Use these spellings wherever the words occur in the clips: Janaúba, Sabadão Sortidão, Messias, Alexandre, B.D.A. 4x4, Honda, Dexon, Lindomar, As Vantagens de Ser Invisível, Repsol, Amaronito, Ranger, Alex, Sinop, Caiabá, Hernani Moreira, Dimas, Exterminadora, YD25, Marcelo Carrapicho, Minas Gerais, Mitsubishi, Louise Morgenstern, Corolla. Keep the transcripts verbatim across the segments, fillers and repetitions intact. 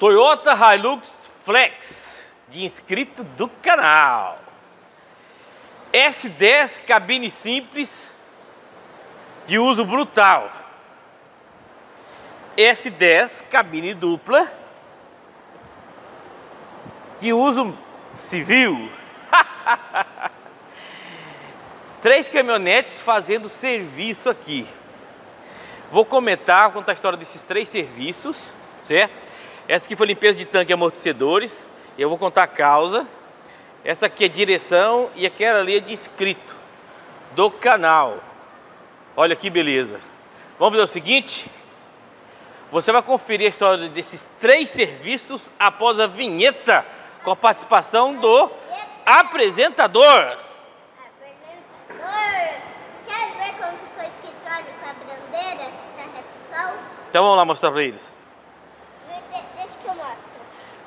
Toyota Hilux Flex, de inscrito do canal. S dez, cabine simples, de uso brutal. S dez, cabine dupla, de uso civil. Três caminhonetes fazendo serviço aqui. Vou comentar, vou contar a história desses três serviços, certo? Essa aqui foi limpeza de tanque e amortecedores. Eu vou contar a causa. Essa aqui é direção e aquela ali é de inscrito do canal. Olha que beleza. Vamos fazer o seguinte. Você vai conferir a história desses três serviços após a vinheta com a participação do apresentador. Então vamos lá mostrar para eles. Deixa que eu mostro.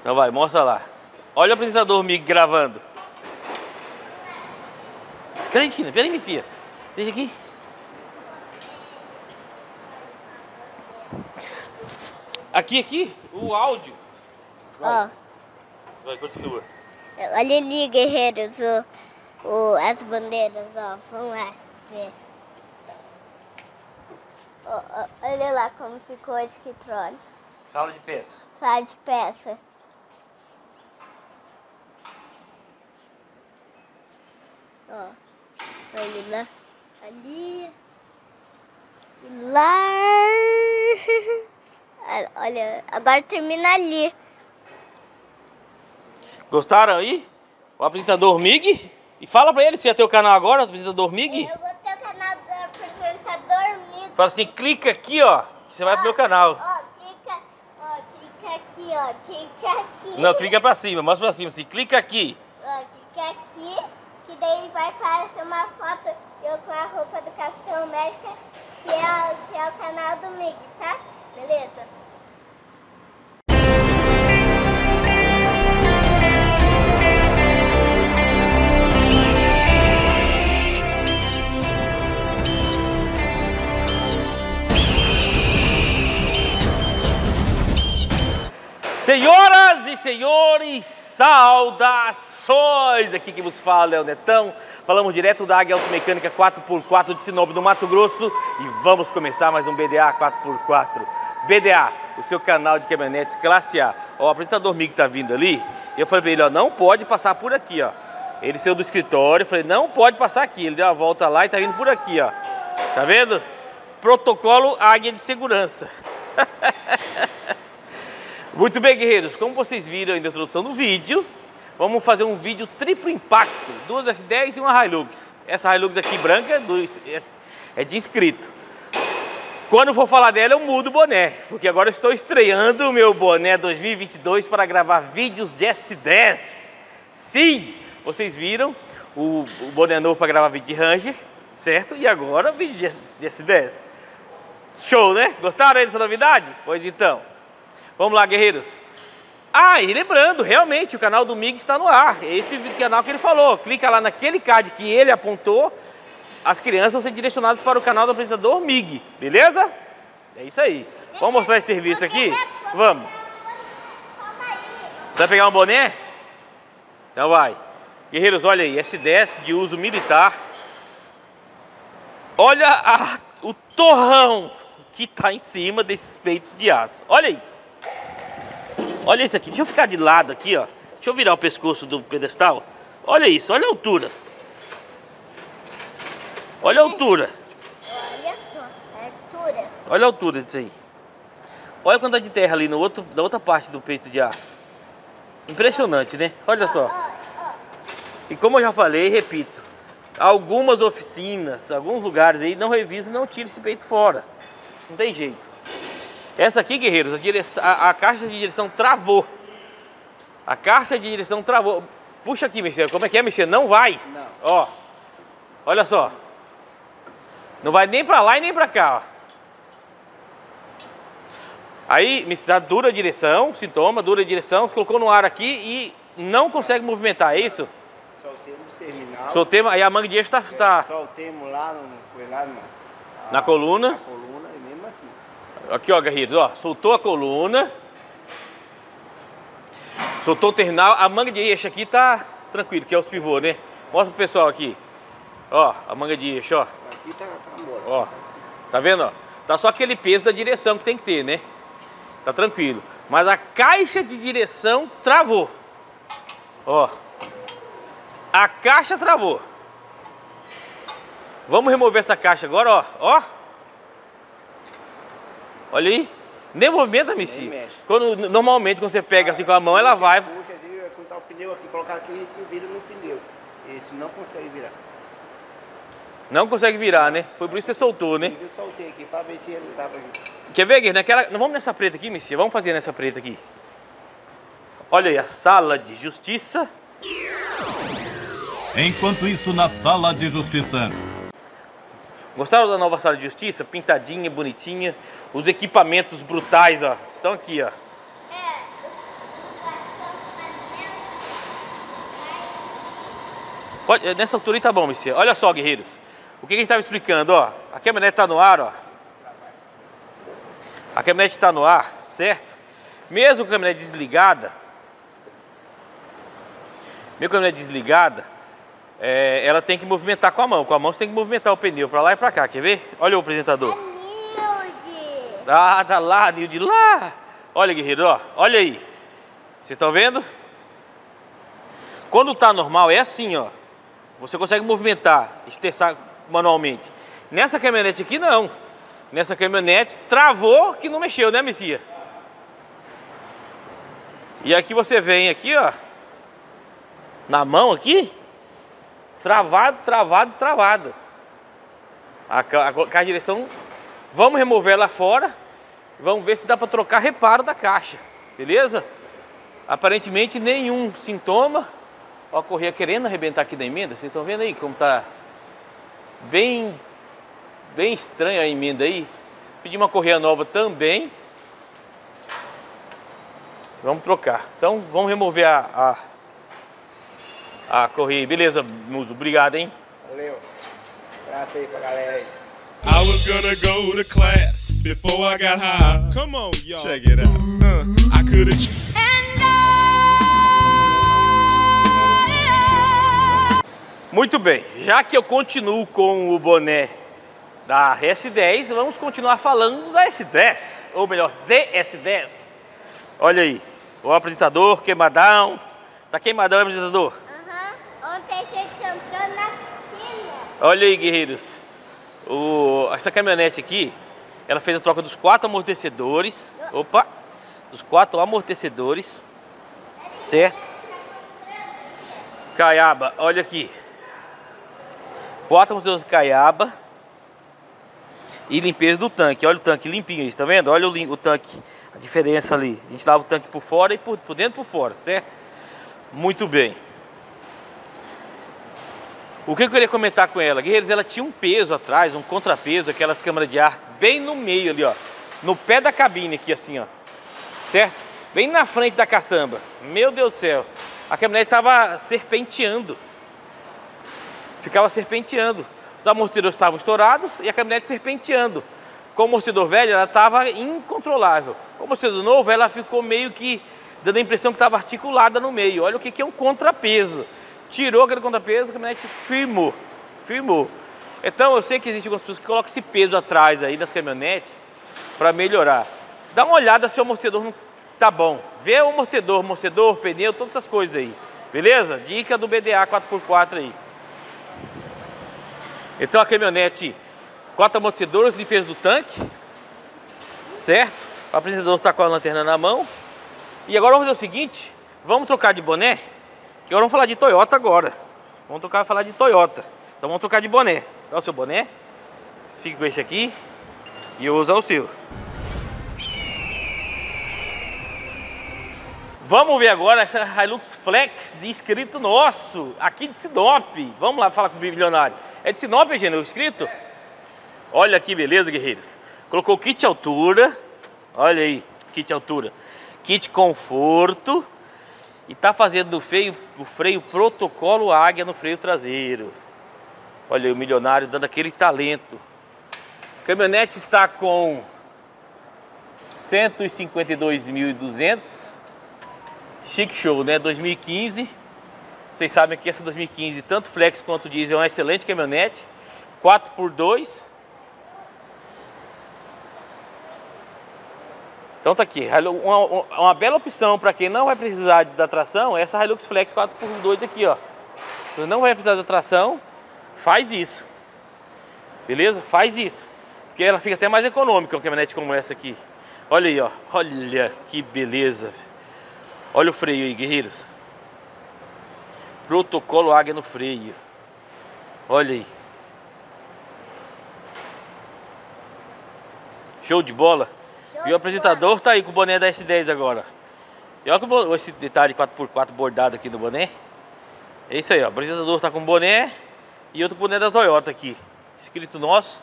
Então vai, mostra lá. Olha o apresentador me gravando. Peraí, Tina, peraí, Messias. Deixa aqui. Aqui, aqui, o áudio. Ó. Oh. Vai, continua. Olha ali, guerreiros, o, o, as bandeiras, ó. Vamos lá ver. Oh, oh, olha lá como ficou esse quitrone. Sala de peça. Sala de peça. Ó, oh, olha lá. Ali. E lá. Olha, agora termina ali. Gostaram aí? O apresentador Mig. E fala pra ele se ia ter o canal agora, o apresentador Mig. Eu vou ter o canal do apresentador Mig. Fala assim, clica aqui, ó, que você vai ó, pro meu canal. Ó, clica, ó, clica aqui, ó, clica aqui. Não, clica pra cima, mostra pra cima, assim, clica aqui. Ó, clica aqui, que daí vai aparecer uma foto, eu com a roupa do Capitão América, que é, que é o canal do Mig, tá? Beleza? Senhoras e senhores, saudações! Aqui que vos fala é o Netão. Falamos direto da Águia Auto Mecânica quatro por quatro de Sinop, do Mato Grosso. E vamos começar mais um B D A quatro por quatro. B D A, o seu canal de caminhonetes classe A. Ó, o apresentador Miguel tá vindo ali. E eu falei pra ele, ó, não pode passar por aqui, ó. Ele saiu do escritório, eu falei, não pode passar aqui. Ele deu a volta lá e tá vindo por aqui, ó. Tá vendo? Protocolo Águia de Segurança. Muito bem, guerreiros, como vocês viram aí na introdução do vídeo, vamos fazer um vídeo triplo impacto, duas S dez e uma Hilux. Essa Hilux aqui branca é de inscrito. Quando for falar dela eu mudo o boné, porque agora eu estou estreando o meu boné dois mil e vinte e dois para gravar vídeos de S dez. Sim, vocês viram o boné novo para gravar vídeo de Ranger, certo? E agora vídeo de S dez. Show, né? Gostaram aí dessa novidade? Pois então. Vamos lá, guerreiros. Ah, e lembrando, realmente, o canal do Mig está no ar. É esse canal que ele falou. Clica lá naquele card que ele apontou. As crianças vão ser direcionadas para o canal do apresentador Mig. Beleza? É isso aí. Vamos mostrar esse serviço aqui? Vamos. Vai pegar um boné? Então vai. Guerreiros, olha aí. S dez de uso militar. Olha a, o torrão que está em cima desses peitos de aço. Olha isso. Olha isso aqui, deixa eu ficar de lado aqui, ó. Deixa eu virar o pescoço do pedestal. Olha isso, olha a altura. Olha a altura. Olha só, a altura. Olha a altura disso aí. Olha a quantidade de terra ali no outro, na outra parte do peito de aço. Impressionante, né? Olha só. E como eu já falei, repito, algumas oficinas, alguns lugares aí não revisam, não tiram esse peito fora. Não tem jeito. Essa aqui, guerreiros, a, direção, a, a caixa de direção travou. A caixa de direção travou. Puxa aqui, Messias. Como é que é, Messias? Não vai. Não. Ó. Olha só. Não vai nem pra lá e nem pra cá, ó. Aí, Messias, dura a direção, sintoma, dura a direção. Colocou no ar aqui e não consegue movimentar, é isso? Soltemos terminal. Soltemos, aí a manga de eixo tá... tá... Soltemos lá, no, lá na, na coluna. Na coluna. Aqui, ó, guerreiros, ó, soltou a coluna. Soltou o terminal. A manga de eixo aqui tá tranquilo, que é os pivôs, né? Mostra pro pessoal aqui. Ó, a manga de eixo, ó. Aqui tá, tá mole. Ó, tá vendo, ó? Tá só aquele peso da direção que tem que ter, né? Tá tranquilo. Mas a caixa de direção travou. Ó. A caixa travou. Vamos remover essa caixa agora, ó. Ó. Olha aí. Nem movimenta, Messias. Quando normalmente quando você pega ah, assim com a mão, ela vai. Puxa, assim, vai juntar o pneu aqui, colocar aqui e se vira no pneu. Esse não consegue virar. Não consegue virar, né? Foi por isso que você soltou, né? Eu soltei aqui pra ver se ele tava junto. Quer ver, Guilherme? Naquela... Vamos nessa preta aqui, Messias. Vamos fazer nessa preta aqui. Olha aí, a sala de justiça. Enquanto isso, na sala de justiça. Gostaram da nova sala de justiça? Pintadinha, bonitinha. Os equipamentos brutais, ó. Estão aqui, ó. Pode... Nessa altura aí tá bom, Messias. Olha só, guerreiros. O que a gente tava explicando, ó. A caminhonete tá no ar, ó. A caminhonete está no ar, certo? Mesmo com a caminhonete desligada, mesmo com a caminhonete desligada, é, ela tem que movimentar com a mão. Com a mão você tem que movimentar o pneu para lá e para cá, quer ver? Olha o apresentador. É ah, tá lá, Nilde, lá. Olha, guerreiro, ó, olha aí. Vocês estão vendo? Quando tá normal é assim, ó. Você consegue movimentar, esterçar manualmente. Nessa caminhonete aqui não. Nessa caminhonete, travou que não mexeu, né, Messias? E aqui você vem aqui, ó. Na mão aqui. Travado, travado, travado. A, a, a caixa de direção, vamos remover ela fora. Vamos ver se dá pra trocar reparo da caixa. Beleza? Aparentemente nenhum sintoma. Ó, a correia querendo arrebentar aqui da emenda. Vocês estão vendo aí como tá bem... Bem estranha a emenda aí. Pedi uma correia nova também. Vamos trocar. Então vamos remover a, a, a correia. Beleza, Muso. Obrigado, hein? Valeu. Graças aí pra galera aí. I was gonna go to class before I got high. Come on, y'all. Check it out. Uh, I could've... Muito bem. Já que eu continuo com o boné da S dez, vamos continuar falando da S dez, ou melhor, D S dez. Olha aí, o apresentador queimadão. Tá queimadão, apresentador? Aham, uhum. Ontem a gente entrou na piscina. Olha aí, guerreiros. O... Essa caminhonete aqui, ela fez a troca dos quatro amortecedores. Do... Opa, dos quatro amortecedores. Certo? Caiabá, olha aqui. Quatro amortecedores de Caiabá. E limpeza do tanque, olha o tanque limpinho, está vendo? Olha o, o tanque, a diferença ali. A gente lava o tanque por fora e por, por dentro por fora, certo? Muito bem. O que eu queria comentar com ela? Guerreiros, ela tinha um peso atrás, um contrapeso, aquelas câmaras de ar bem no meio ali, ó. No pé da cabine aqui, assim, ó. Certo? Bem na frente da caçamba. Meu Deus do céu. A caminhonete estava serpenteando. Ficava serpenteando. Os amortecedores estavam estourados e a caminhonete serpenteando. Com o amortecedor velho, ela estava incontrolável. Com o amortecedor novo, ela ficou meio que dando a impressão que estava articulada no meio. Olha o que, que é um contrapeso. Tirou aquele contrapeso, a caminhonete firmou. Firmou. Então, eu sei que existem algumas pessoas que colocam esse peso atrás aí das caminhonetes para melhorar. Dá uma olhada se o amortecedor não tá bom. Vê o amortecedor, amortecedor, pneu, todas essas coisas aí. Beleza? Dica do B D A quatro por quatro aí. Então a caminhonete, quatro amortecedores, limpeza do tanque, certo? O apresentador está com a lanterna na mão. E agora vamos fazer o seguinte, vamos trocar de boné, que agora vamos falar de Toyota agora. Vamos trocar, falar de Toyota. Então vamos trocar de boné. Dá o seu boné, fique com esse aqui e eu vou usar o seu. Vamos ver agora essa Hilux Flex de inscrito nosso, aqui de Sinop. Vamos lá falar com o bilionário. É de Sinop, gente, o inscrito? Olha que beleza, guerreiros. Colocou kit altura. Olha aí, kit altura. Kit conforto. E tá fazendo o freio, o freio protocolo Águia no freio traseiro. Olha aí, o milionário dando aquele talento. A caminhonete está com cento e cinquenta e dois mil e duzentos. Chique show, né? dois mil e quinze. Vocês sabem que essa dois mil e quinze, tanto flex quanto diesel, é uma excelente caminhonete. quatro por dois. Então tá aqui. Uma, uma bela opção para quem não vai precisar da tração é essa Hilux Flex quatro por dois aqui, ó. Você não vai precisar da tração, faz isso. Beleza? Faz isso. Porque ela fica até mais econômica, uma caminhonete como essa aqui. Olha aí, ó. Olha que beleza. Olha o freio aí, guerreiros. Protocolo Águia no freio. Olha aí. Show de bola. Show. E o apresentador bola. Tá aí com o boné da S dez agora. E olha esse detalhe quatro por quatro bordado aqui no boné. É isso aí, ó. O apresentador tá com um boné e outro boné da Toyota aqui. Escrito nosso.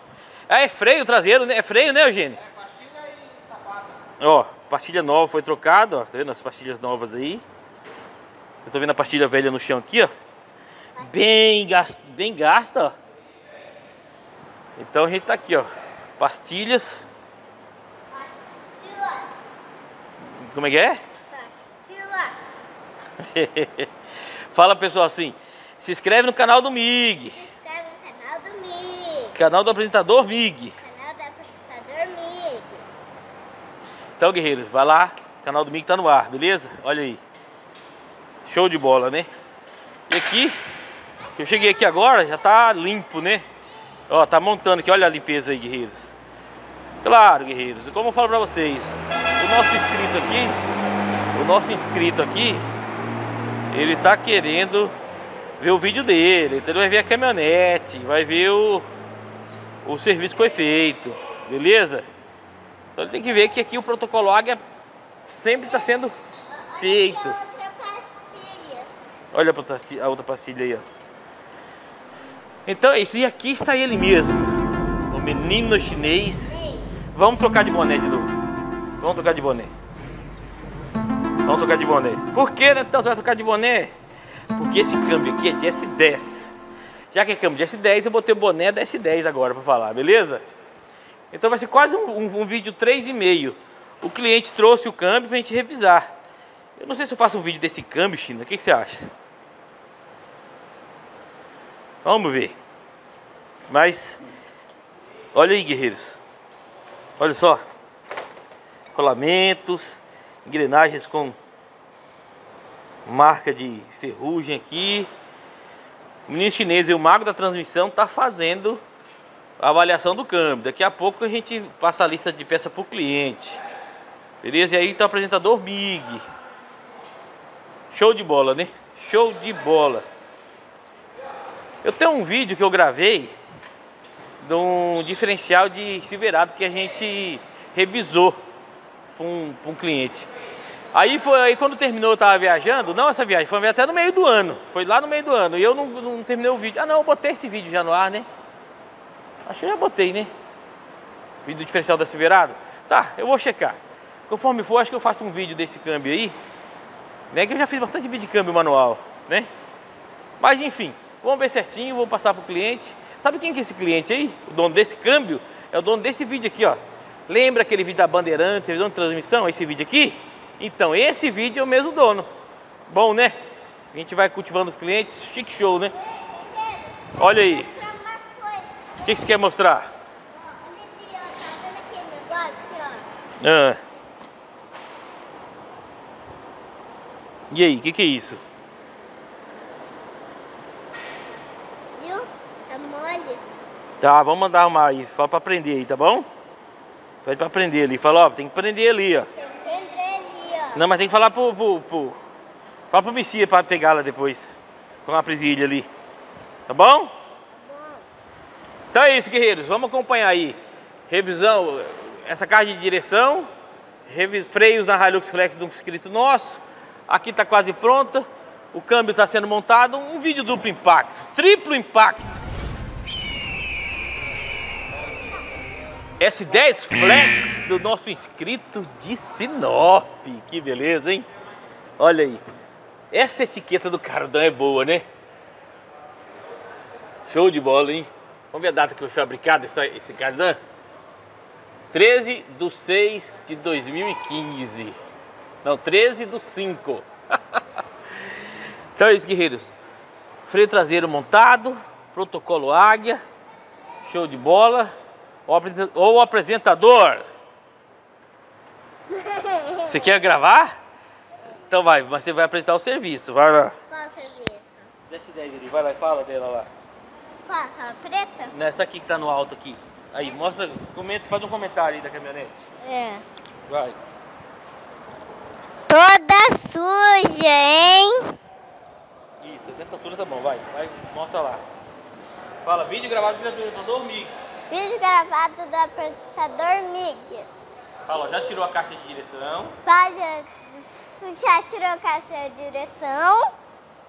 Ah, é freio traseiro, né? É freio, né, Eugênio? É, pastilha e sapato. Ó, pastilha nova foi trocada, ó. Tá vendo as pastilhas novas aí? Eu tô vendo a pastilha velha no chão aqui, ó. Bem gasta, bem gasta, ó. Então a gente tá aqui, ó. Pastilhas. Pastilhas. Como é que é? Pastilhas. Fala, pessoal, assim. Se inscreve no canal do Mig. Se inscreve no canal do Mig. Canal do apresentador Mig. Canal do apresentador Mig. Então, guerreiros, vai lá. O canal do Mig tá no ar, beleza? Olha aí. Show de bola, né? E aqui, que eu cheguei aqui agora, já tá limpo, né? Ó, tá montando aqui, olha a limpeza aí, guerreiros. Claro, guerreiros, como eu falo pra vocês, o nosso inscrito aqui, o nosso inscrito aqui, ele tá querendo ver o vídeo dele, então ele vai ver a caminhonete, vai ver o, o serviço que foi feito, beleza? Então ele tem que ver que aqui o protocolo Águia sempre tá sendo feito. Olha a outra pastilha aí, ó. Então é isso. E aqui está ele mesmo, o menino chinês. Vamos trocar de boné de novo. Vamos trocar de boné. Vamos trocar de boné. Por que, né? Então você vai trocar de boné? Porque esse câmbio aqui é de S dez. Já que é câmbio de S dez, eu botei o boné da S dez agora para falar, beleza? Então vai ser quase um, um, um vídeo três e meio. O cliente trouxe o câmbio para a gente revisar. Eu não sei se eu faço um vídeo desse câmbio, China. O que, que você acha? Vamos ver. Mas, olha aí, guerreiros. Olha só. Rolamentos, engrenagens com marca de ferrugem aqui. O menino chinês e o mago da transmissão tá fazendo a avaliação do câmbio. Daqui a pouco a gente passa a lista de peça pro cliente. Beleza? E aí tá o apresentador Mig. Show de bola, né? Show de bola. Eu tenho um vídeo que eu gravei de um diferencial de Silverado que a gente revisou para um, um cliente. Aí foi, aí quando terminou eu tava viajando, não essa viagem, foi até no meio do ano, foi lá no meio do ano, e eu não, não terminei o vídeo. Ah não, eu botei esse vídeo já no ar, né? Acho que eu já botei, né? Vídeo do diferencial da Silverado. Tá, eu vou checar. Conforme for, acho que eu faço um vídeo desse câmbio aí. Né, que eu já fiz bastante vídeo de câmbio manual, né? Mas enfim, vamos ver certinho, vou passar pro cliente. Sabe quem que é esse cliente aí? O dono desse câmbio é o dono desse vídeo aqui, ó. Lembra aquele vídeo da Bandeirante, televisão de transmissão, esse vídeo aqui? Então, esse vídeo é o mesmo dono. Bom, né? A gente vai cultivando os clientes, chique show, né? Olha aí. O que, que você quer mostrar? Ah. E aí, o que, que é isso? Viu? Tá mole. Tá, vamos mandar arrumar aí. Fala pra prender aí, tá bom? Pede pra prender ali. Fala, ó, tem que prender ali, ó. Tem que prender ali, ó. Não, mas tem que falar pro... pro, pro... Fala pro Messias pra pegar lá depois. Com a presilha ali. Tá bom? Bom. Então é isso, guerreiros. Vamos acompanhar aí. Revisão, essa caixa de direção. Revi... Freios na Hilux Flex de um inscrito nosso. Aqui está quase pronta, o câmbio está sendo montado, um vídeo duplo impacto, triplo impacto. S dez Flex do nosso inscrito de Sinop, que beleza, hein? Olha aí, essa etiqueta do cardão é boa, né? Show de bola, hein? Vamos ver a data que foi fabricado esse, esse cardão? treze de seis de dois mil e quinze. Não, treze do cinco. Então é isso, guerreiros. Freio traseiro montado, protocolo Águia, show de bola. Ô apresentador, você quer gravar? Então vai, mas você vai apresentar o serviço, vai lá. Qual o serviço? Desce dez ali, vai lá e fala dela lá. Qual? Aquela preta? Nessa aqui que tá no alto aqui. Aí, mostra, comenta, faz um comentário aí da caminhonete. É. Vai. Toda suja, hein? Isso, dessa altura tá bom, vai. Vai, mostra lá. Fala, vídeo gravado pelo apresentador Miguel. Vídeo gravado do apresentador Miguel. Fala, já tirou a caixa de direção? Tá, já, já tirou a caixa de direção.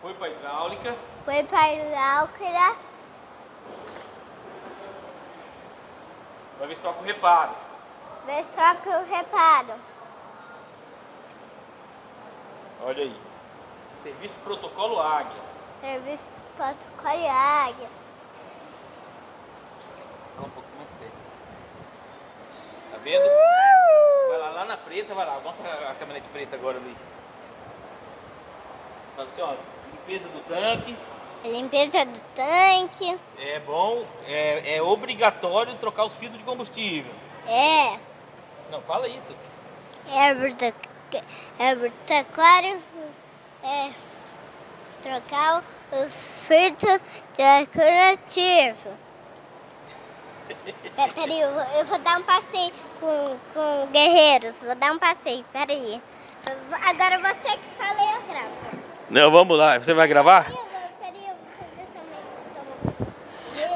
Foi pra hidráulica. Foi pra hidráulica. Vai ver se troca o reparo. Vê se troca o reparo. Olha aí. Serviço protocolo Águia. Serviço protocolo Águia. Fala um pouquinho mais perto. Tá vendo? Uh! Vai lá, lá na preta, vai lá. Mostra a caminhonete preta agora ali. Tá assim, ó. Limpeza do tanque. Limpeza do tanque. É bom, é, é obrigatório trocar os filtros de combustível. É. Não, fala isso. É obrigatório é trocar os filtros de combustível. Peraí, eu, eu vou dar um passeio com, com guerreiros. Vou dar um passeio, peraí. Agora você que fala e eu gravo. Não, vamos lá, você vai gravar?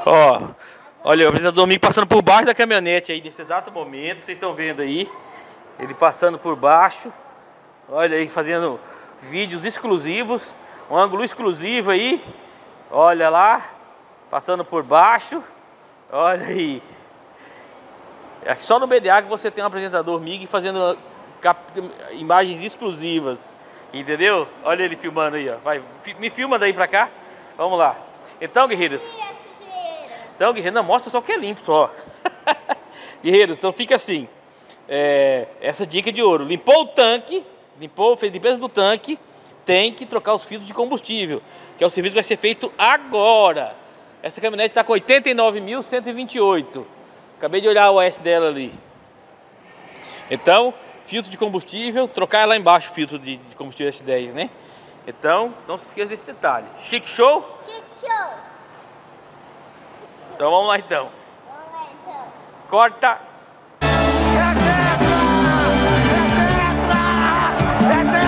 Ó, olha o apresentador Miguel passando por baixo da caminhonete aí, nesse exato momento, vocês estão vendo aí, ele passando por baixo, olha aí, fazendo vídeos exclusivos, um ângulo exclusivo aí, olha lá, passando por baixo, olha aí. Aqui só no B D A que você tem um apresentador Miguel fazendo imagens exclusivas, entendeu? Olha ele filmando aí, ó, vai, me filma daí pra cá, vamos lá. Então, guerreiros... Então, guerreiros, não, mostra só o que é limpo, só. Guerreiros, então fica assim. É, essa dica de ouro. Limpou o tanque, limpou, fez limpeza do tanque, tem que trocar os filtros de combustível, que é o serviço que vai ser feito agora. Essa caminhonete está com oitenta e nove mil cento e vinte e oito. Acabei de olhar o A S dela ali. Então, filtro de combustível, trocar lá embaixo o filtro de, de combustível S dez, né? Então, não se esqueça desse detalhe. Chique show? Chique show! Então vamos lá então. Vamos lá então. Corta. É dessa! É dessa!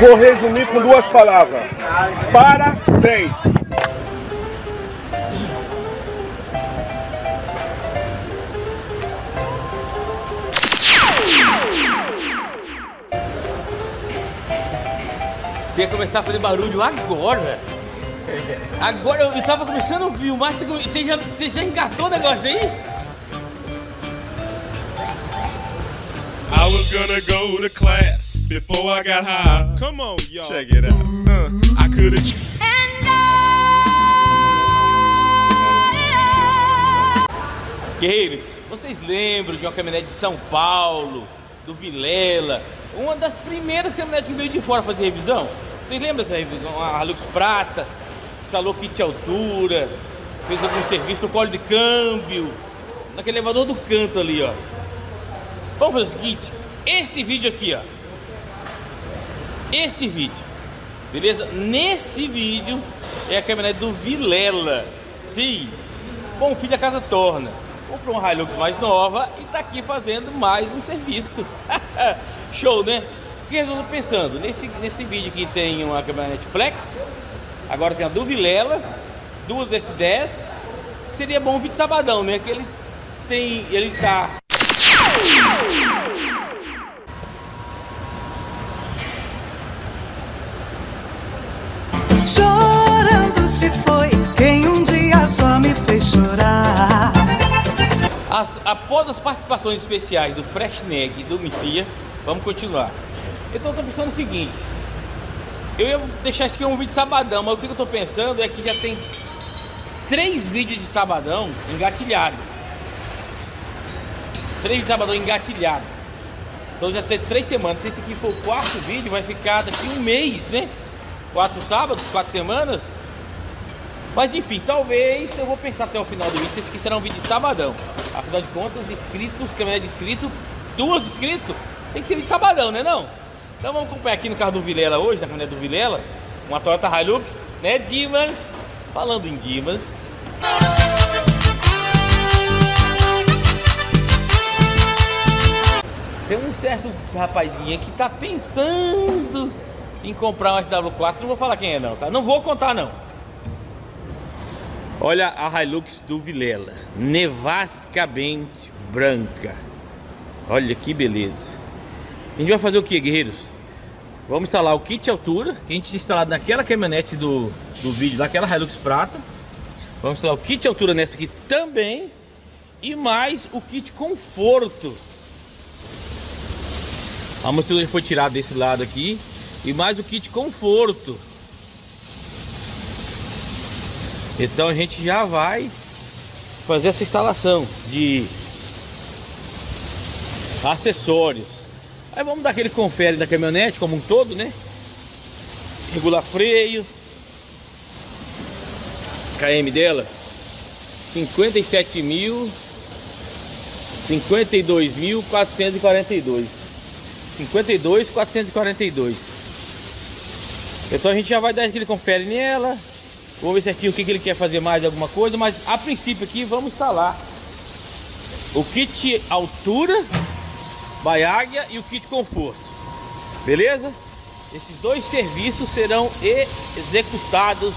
vou resumir com duas palavras. Parabéns! Você ia começar a fazer barulho agora? Agora eu tava começando a ouvir o Márcio, você já, você já engatou o negócio aí? I was gonna go to class before I got high. Come on, y'all. Check it out. Uh, I could've. Guerreiros, vocês lembram de uma caminhonete de São Paulo, do Vilela? Uma das primeiras caminhonetes que veio de fora fazer revisão. Vocês lembram dessa revisão? A Hilux Prata, instalou kit altura, fez algum serviço no colo de câmbio, naquele elevador do canto ali, ó. Vamos fazer o seguinte, esse vídeo aqui, ó, esse vídeo, beleza? Nesse vídeo é a caminhonete do Vilela, sim. Bom, o filho da casa torna, comprou uma Hilux mais nova e tá aqui fazendo mais um serviço. Show, né? O que eu estou pensando? Nesse, nesse vídeo aqui tem uma caminhonete Flex, agora tem a do Vilela, duas S dez, seria bom um vídeo de sabadão, né? Que ele tem, ele tá... Chorando se foi quem um dia só me fez chorar. As, após as participações especiais do Freshneg e do Messias, vamos continuar. Então eu tô pensando o seguinte, eu ia deixar isso aqui um vídeo de sabadão, mas o que eu tô pensando é que já tem três vídeos de sabadão engatilhado. Três de sabadão engatilhado. Então já tem três semanas. Se esse aqui for o quarto vídeo, vai ficar daqui um mês, né? Quatro sábados, quatro semanas. Mas enfim, talvez eu vou pensar até o final do vídeo. Se esse aqui será um vídeo de sabadão. Afinal de contas, inscritos, câmera de inscrito, duas inscritos, tem que ser vídeo de sabadão, né não? Então vamos acompanhar aqui no carro do Vilela hoje, na câmera do Vilela, uma Toyota Hilux, né Dimas? Falando em Dimas. Tem um certo rapazinho que tá pensando em comprar um S W quatro, não vou falar quem é não, tá? Não vou contar não. Olha a Hilux do Vilela, nevascamente branca. Olha que beleza. A gente vai fazer o que, guerreiros? Vamos instalar o kit altura, que a gente tinha instalado naquela caminhonete do, do vídeo, daquela Hilux Prata. Vamos instalar o kit altura nessa aqui também. E mais o kit conforto. A mochila foi tirada desse lado aqui. E mais o kit conforto. Então a gente já vai fazer essa instalação de acessórios. Aí vamos dar aquele confere da caminhonete como um todo, né? Regular freio. K M dela cinquenta e sete mil, cinquenta e dois mil, quatrocentos e quarenta e dois. cinquenta e dois mil, quatrocentos e quarenta e dois. Então a gente já vai dar aquele confere nela. Vou ver se aqui o que, que ele quer fazer mais alguma coisa, mas a princípio aqui vamos instalar o kit altura by Águia e o kit conforto. Beleza? Esses dois serviços serão executados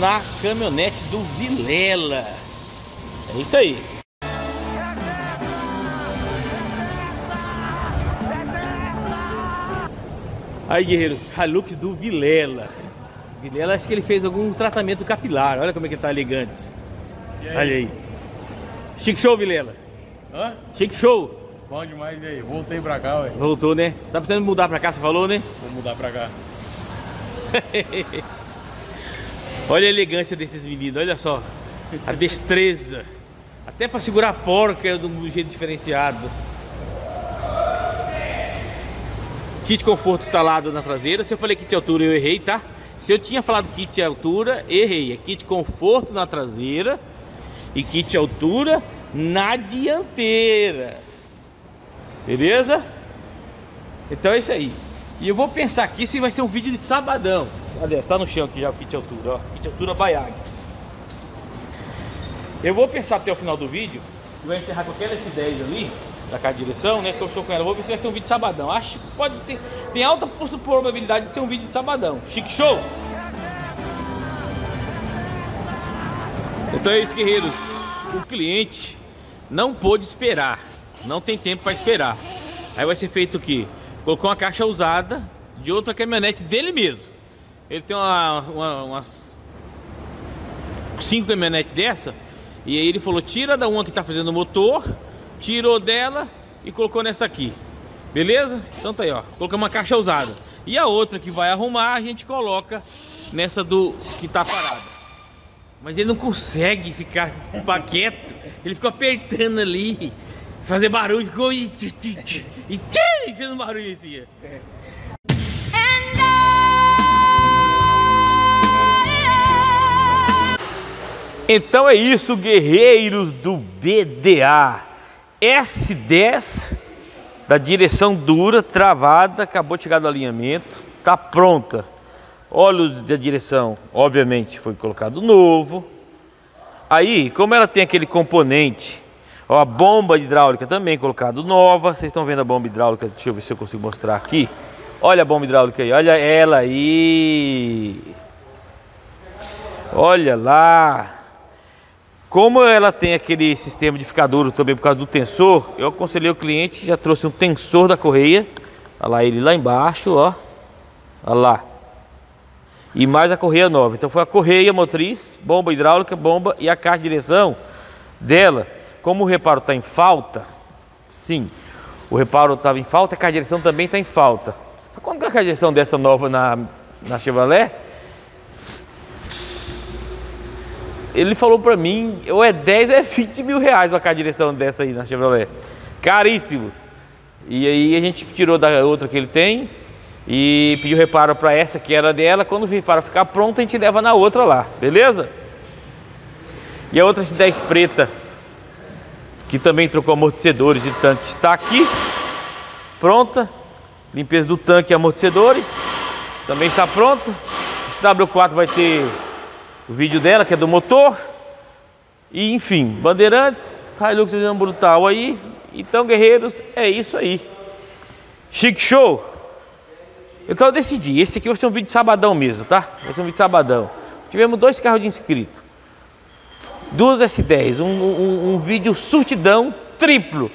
na caminhonete do Vilela. É isso aí. Aí, guerreiros, Hilux do Vilela. Vilela, acho que ele fez algum tratamento capilar. Olha como é que ele tá elegante. E aí? Olha aí. Chique show, Vilela. Hã? Chique show. Bom demais, e aí? Voltei pra cá, ué. Voltou, né? Tá precisando mudar pra cá, você falou, né? Vou mudar pra cá. Olha a elegância desses meninos, olha só. A destreza. Até pra segurar a porca de um jeito diferenciado. Kit conforto instalado na traseira. Se eu falei kit altura, eu errei, tá? Se eu tinha falado kit altura, errei. É kit conforto na traseira e kit altura na dianteira. Beleza? Então é isso aí. E eu vou pensar aqui se vai ser um vídeo de sabadão. Olha, tá no chão aqui já o kit altura, ó. Kit altura baiague. Eu vou pensar até o final do vídeo. Vai encerrar com aquela S dez ali. da casa de direção, né? Que eu estou com ela. Vou ver se vai ser um vídeo de sabadão. Acho que pode ter. Tem alta probabilidade de ser um vídeo de sabadão. Chique show! Então é isso, guerreiros. O cliente não pôde esperar. Não tem tempo para esperar. Aí vai ser feito o quê? Colocou uma caixa usada de outra caminhonete dele mesmo. Ele tem uma, uma, umas cinco caminhonetes dessa. E aí ele falou, tira da uma que tá fazendo o motor. Tirou dela e colocou nessa aqui. Beleza? Então tá aí, ó. Colocamos uma caixa usada. E a outra que vai arrumar, a gente coloca nessa do que tá parada. Mas ele não consegue ficar quieto. Ele ficou apertando ali. Fazer barulho, ficou e, tch, tch, tch, e, tch, e fez um barulho assim. Então é isso, guerreiros do B D A. S dez da direção dura, travada, acabou de chegar do alinhamento, tá pronta. Óleo da direção, obviamente, foi colocado novo. Aí, como ela tem aquele componente... Ó, a bomba hidráulica também colocado nova. Vocês estão vendo a bomba hidráulica? Deixa eu ver se eu consigo mostrar aqui. Olha a bomba hidráulica aí, olha ela aí. Olha lá. Como ela tem aquele sistema de ficar duro também por causa do tensor, eu aconselhei o cliente, já trouxe um tensor da correia. Olha lá ele lá embaixo, ó. Olha lá. E mais a correia nova. Então foi a correia motriz, bomba hidráulica, bomba e a caixa de direção dela. Como o reparo está em falta, sim, o reparo estava em falta, a caixa de direção também está em falta. Só quando a caixa de direção dessa nova na, na Chevrolet, ele falou para mim, ou é dez ou é vinte mil reais a caixa de direção dessa aí na Chevrolet. Caríssimo. E aí a gente tirou da outra que ele tem e pediu reparo para essa que era dela. Quando o reparo ficar pronto, a gente leva na outra lá, beleza? E a outra S dez preta, que também trocou amortecedores e tanque, está aqui, pronta. Limpeza do tanque e amortecedores, também está pronta. S W quatro vai ter o vídeo dela, que é do motor. E enfim, Bandeirantes, Hilux brutal aí. Então, guerreiros, é isso aí. Chique show! Então eu decidi, esse aqui vai ser um vídeo de sabadão mesmo, tá? Vai ser um vídeo de sabadão. Tivemos dois carros de inscrito. Duas S dez, um, um, um vídeo surtidão triplo.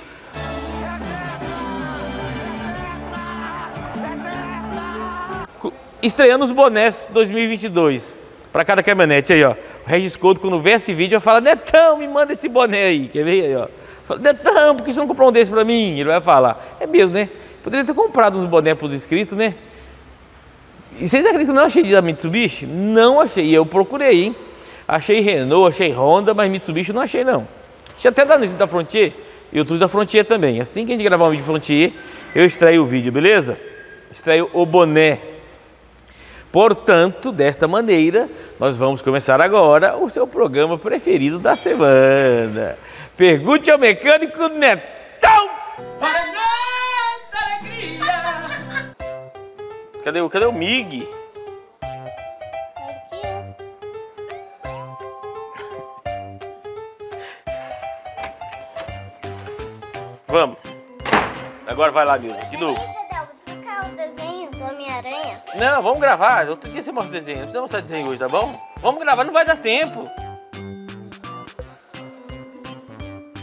Estreando os bonés dois mil e vinte e dois para cada caminhonete aí, ó. O Regis Couto, quando vê esse vídeo, vai falar: Netão, me manda esse boné aí. Quer ver aí, ó? Fala, Netão, por que você não comprou um desse para mim? Ele vai falar: é mesmo, né? Poderia ter comprado uns bonés para os inscritos, né? E vocês acreditam que não achei da Mitsubishi? Não achei. E eu procurei, hein? Achei Renault, achei Honda, mas Mitsubishi não achei não. Tinha até da Nissan da Frontier e outro da Frontier também. Assim que a gente gravar um vídeo de Frontier, eu extraio o vídeo, beleza? Extraio o boné. Portanto, desta maneira, nós vamos começar agora o seu programa preferido da semana. Pergunte ao mecânico Netão! Para nossa alegria! Cadê, cadê o Mig? Vamos. Agora vai lá, Nilza. De novo. Trocar o desenho do Homem-Aranha? Não, vamos gravar. Outro dia você mostra o desenho. Não precisa mostrar o desenho hoje, tá bom? Vamos gravar, não vai dar tempo.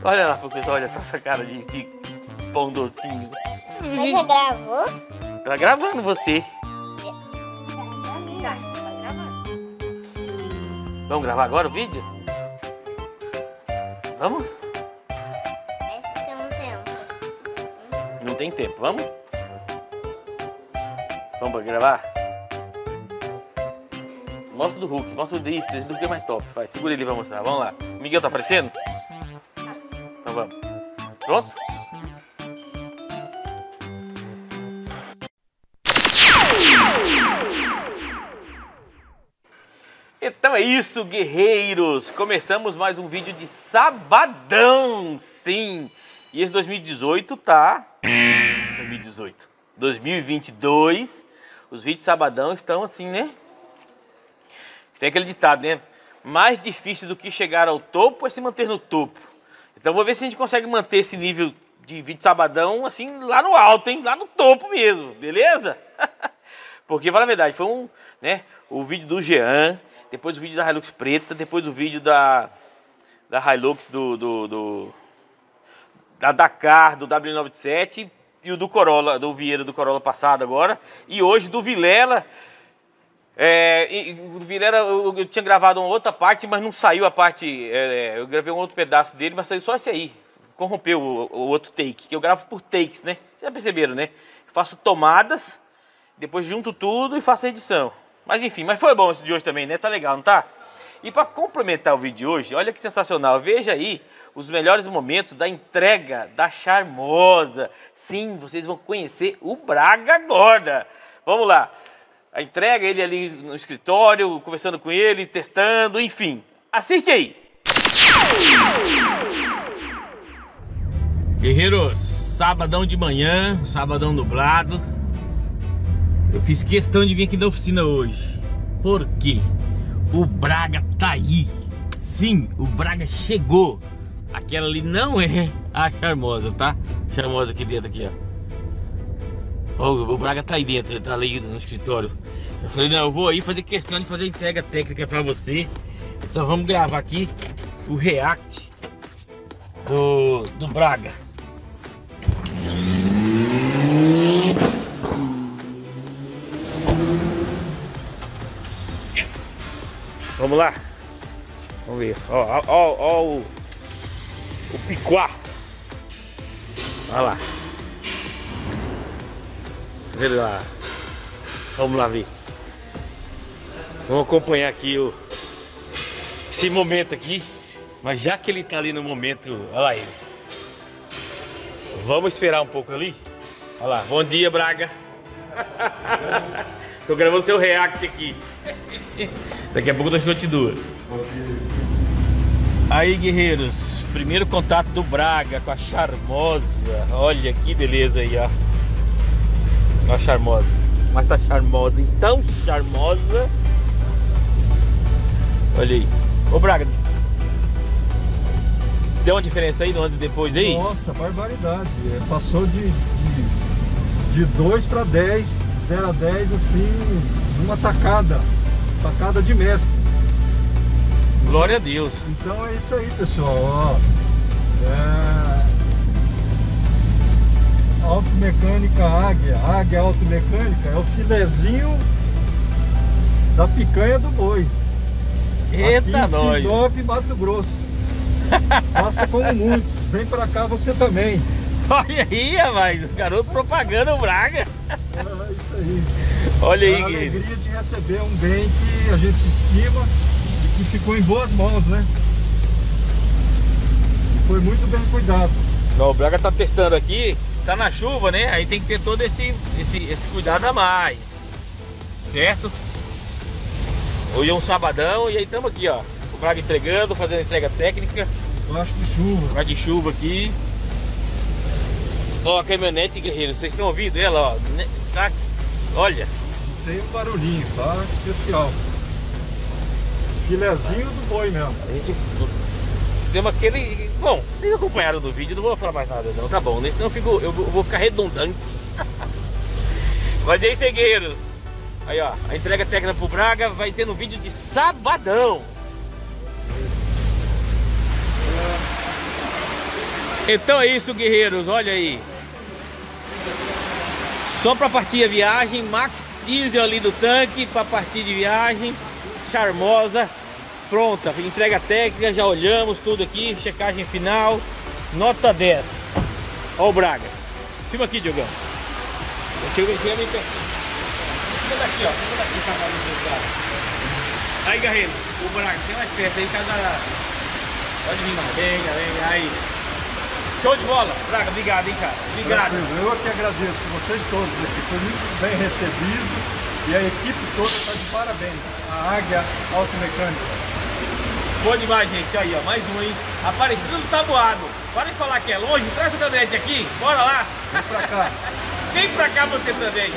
Olha lá, olha essa cara de, de pão docinho. Você já gravou? Tá gravando você. Tá, tá gravando. Vamos gravar agora o vídeo? Vamos? Tem tempo, vamos? Vamos gravar? Mostra do Hulk, mostra o do Hulk, esse do Hulk é mais top. Vai, segura ele e vai mostrar, vamos lá. Miguel tá aparecendo? Então vamos. Pronto? Então é isso, guerreiros! Começamos mais um vídeo de sabadão, sim! E esse dois mil e dezoito tá... dois mil e dezoito. dois mil e vinte e dois. Os vídeos de sabadão estão assim, né? Tem aquele ditado, né? Mais difícil do que chegar ao topo é se manter no topo. Então vou ver se a gente consegue manter esse nível de vídeo sabadão, assim, lá no alto, hein? Lá no topo mesmo, beleza? Porque, fala a verdade, foi um, né, o vídeo do Jean, depois o vídeo da Hilux preta, depois o vídeo da, da Hilux do, do, do da Dakar, do W noventa e sete e o do Corolla, do Vieira do Corolla passado agora, e hoje do Vilela. É, e, o Vilela, eu, eu tinha gravado uma outra parte, mas não saiu a parte, é, eu gravei um outro pedaço dele, mas saiu só esse aí. Corrompeu o, o outro take, que eu gravo por takes, né? Vocês já perceberam, né? Eu faço tomadas, depois junto tudo e faço a edição. Mas enfim, mas foi bom esse de hoje também, né? Tá legal, não tá? E para complementar o vídeo de hoje, olha que sensacional. Veja aí os melhores momentos da entrega da Charmosa. Sim, vocês vão conhecer o Braga agora. Vamos lá. A entrega, ele ali no escritório, conversando com ele, testando, enfim. Assiste aí. Guerreiros, sabadão de manhã, sabadão nublado. Eu fiz questão de vir aqui na oficina hoje. Por quê? O Braga tá aí. Sim, o Braga chegou. Aquela ali não é a Charmosa, tá? Charmosa aqui dentro, aqui, ó. O, o Braga tá aí dentro, ele tá ali no escritório. Eu falei, não, eu vou aí fazer questão de fazer a entrega técnica pra você. Então vamos gravar aqui o react do, do Braga. Vamos lá, vamos ver, ó, ó, ó, ó o, o picuá, olha lá, vamos lá, vamos lá ver, vamos acompanhar aqui o, esse momento aqui, mas já que ele tá ali no momento, olha lá ele, vamos esperar um pouco ali, olha lá, bom dia Braga, tô gravando seu react aqui. Daqui a pouco nós continuamos. Aí guerreiros, primeiro contato do Braga com a Charmosa. Olha que beleza aí, ó. Olha a Charmosa. Mas tá charmosa, então charmosa. Olha aí. Ô Braga, deu uma diferença aí do antes e depois aí? Nossa, barbaridade. É, passou de dois para dez, zero a dez assim, uma tacada. Facada de mestre. Glória a Deus. Então é isso aí, pessoal. É... Auto Mecânica Águia. Águia Auto Mecânica é o filezinho da picanha do boi. Eita, aqui em Sinop, Mato Grosso. Passa como muitos. Vem pra cá você também. Olha aí, rapaz. O garoto propaganda o Braga. É isso aí. Olha aí, a alegria de receber um bem que a gente estima e que ficou em boas mãos, né? E foi muito bem cuidado. Não, o Braga tá testando aqui, tá na chuva, né? Aí tem que ter todo esse, esse, esse cuidado a mais, certo? Hoje é um sabadão e aí estamos aqui, ó. O Braga entregando, fazendo entrega técnica. Baixo de chuva. Baixo de chuva aqui. Ó, a caminhonete, guerreiro, vocês estão ouvindo ela, ó? Tá, olha. Tem um barulhinho, tá? Especial. Filezinho do boi mesmo. A gente fizemos aquele... Bom, vocês acompanharam do vídeo, não vou falar mais nada não, tá bom, né? Senão eu, fico... eu vou ficar redundante. Mas é isso aí, guerreiros. Aí, ó, a entrega técnica pro Braga vai ter no vídeo de sabadão. Então é isso, guerreiros, olha aí. Só para partir a viagem, Max Diesel ali do tanque para partir de viagem, Charmosa, pronta, entrega técnica, já olhamos tudo aqui, checagem final, nota dez. Ó o Braga, filma aqui, Diogão. Chega aqui, fica daqui, ó, fica daqui, tá? Aí, guerreiro, o Braga, tem mais perto aí, casarada. Pode vir mais, vem, vem, aí. Show de bola, Braga, obrigado, hein, cara. Obrigado. Eu que agradeço vocês todos aqui, foi muito bem recebido e a equipe toda está de parabéns. A Águia Auto Mecânica. Boa demais, gente. Aí, ó, mais um aí. Aparecido do Tabuado. Para de falar que é longe, traz o caminhonete aqui, bora lá. Vem pra cá. Vem pra cá você também.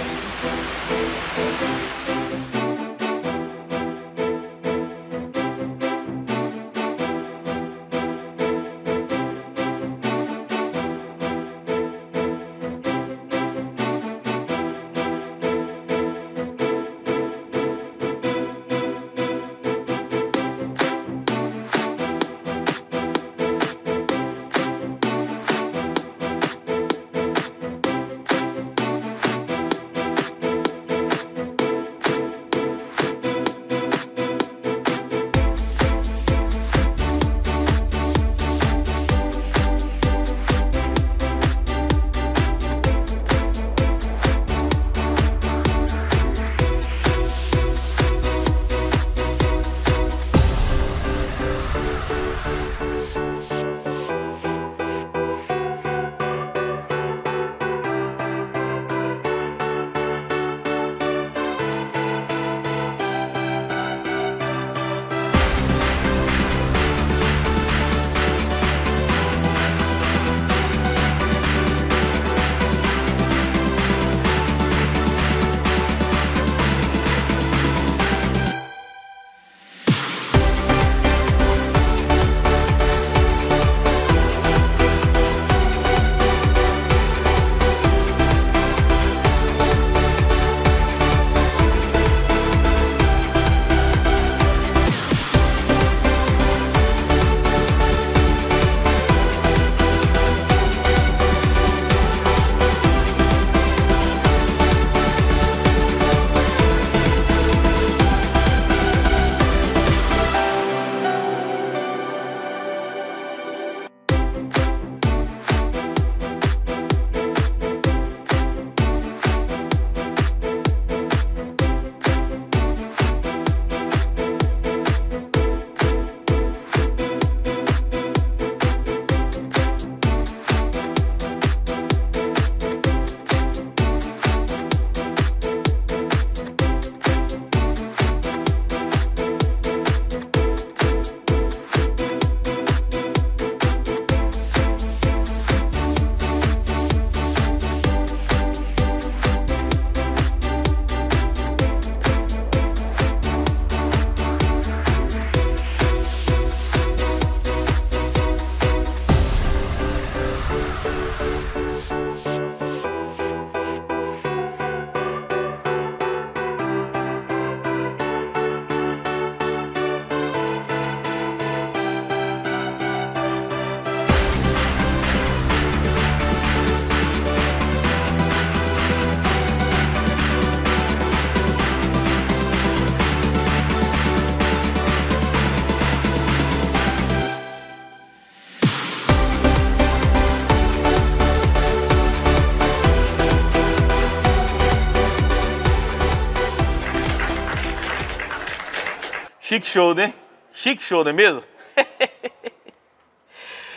Chique show, né? Chique show, não é mesmo?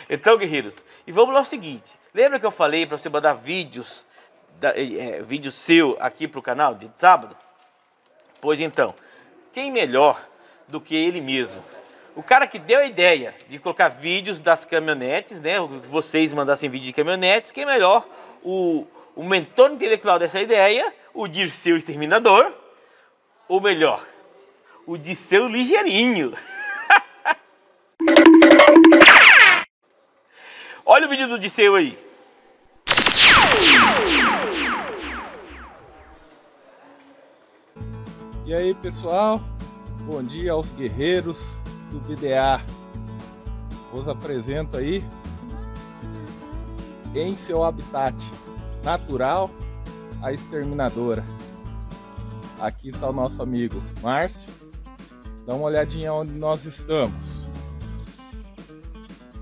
Então, guerreiros, e vamos lá ao seguinte. Lembra que eu falei para você mandar vídeos, da, é, vídeo seu aqui para o canal de sábado? Pois então, quem melhor do que ele mesmo? O cara que deu a ideia de colocar vídeos das caminhonetes, né? Vocês mandassem vídeo de caminhonetes, quem melhor? O, o mentor intelectual dessa ideia, o Dirceu Exterminador, ou melhor, o Odisseu Ligeirinho. Olha o vídeo do Odisseu aí. E aí, pessoal, bom dia aos guerreiros do B D A. Vos apresento aí em seu habitat natural a Exterminadora. Aqui está o nosso amigo Márcio. Dá uma olhadinha onde nós estamos.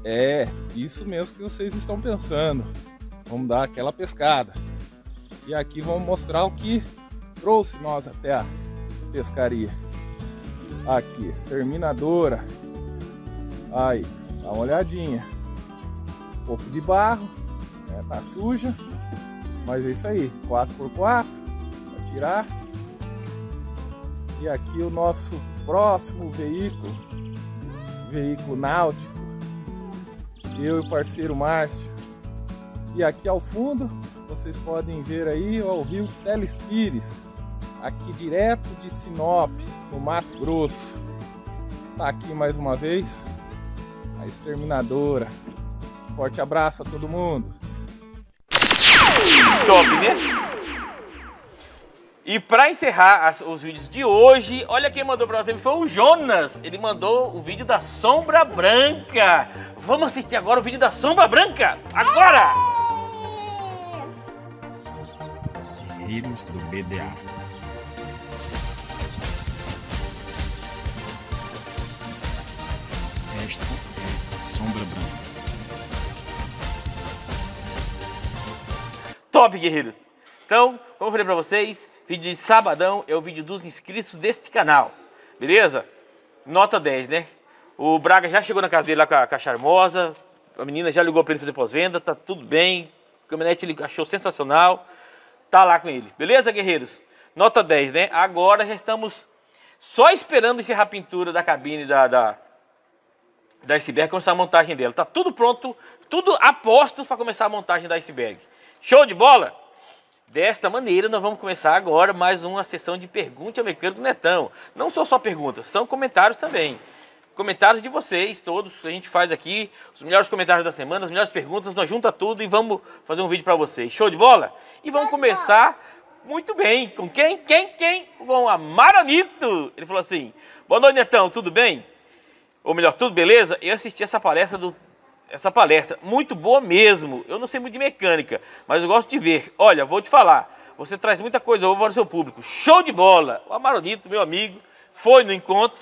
É, isso mesmo que vocês estão pensando. Vamos dar aquela pescada. E aqui vamos mostrar o que trouxe nós até a pescaria. Aqui, Exterminadora. Aí, dá uma olhadinha. Um pouco de barro, né? Tá suja. Mas é isso aí, quatro por quatro. Pra tirar. E aqui o nosso próximo veículo, veículo náutico, eu e o parceiro Márcio. E aqui ao fundo, vocês podem ver aí ó, o rio Telespires, aqui direto de Sinop, no Mato Grosso. Tá aqui mais uma vez, a Exterminadora. Forte abraço a todo mundo. Top, né? E para encerrar as, os vídeos de hoje, olha quem mandou para nós, foi o Jonas. Ele mandou o vídeo da Sombra Branca. Vamos assistir agora o vídeo da Sombra Branca, agora! Guerreiros do B D A. Esta é a Sombra Branca. Top, guerreiros! Então, como eu falei para vocês, vídeo de sabadão é o vídeo dos inscritos deste canal, beleza? Nota dez, né? O Braga já chegou na casa dele lá com a, com a Charmosa, a menina já ligou para ele fazer pós-venda, tá tudo bem, o caminhonete ele achou sensacional, tá lá com ele, beleza, guerreiros? Nota dez, né? Agora já estamos só esperando encerrar a pintura da cabine da, da, da Iceberg, começar a montagem dela, tá tudo pronto, tudo a postos para começar a montagem da Iceberg, show de bola? Desta maneira, nós vamos começar agora mais uma sessão de perguntas ao mecânico Netão. Não são só perguntas, são comentários também. Comentários de vocês, todos, a gente faz aqui os melhores comentários da semana, as melhores perguntas, nós junta tudo e vamos fazer um vídeo para vocês. Show de bola? E vamos começar muito bem. Com quem? Quem? Quem? Com a Maronito. Ele falou assim, boa noite, Netão, tudo bem? Ou melhor, tudo beleza? Eu assisti essa palestra do... Essa palestra, muito boa mesmo. Eu não sei muito de mecânica, mas eu gosto de ver. Olha, vou te falar, você traz muita coisa boa para o seu público. Show de bola! O Amaronito, meu amigo, foi no encontro.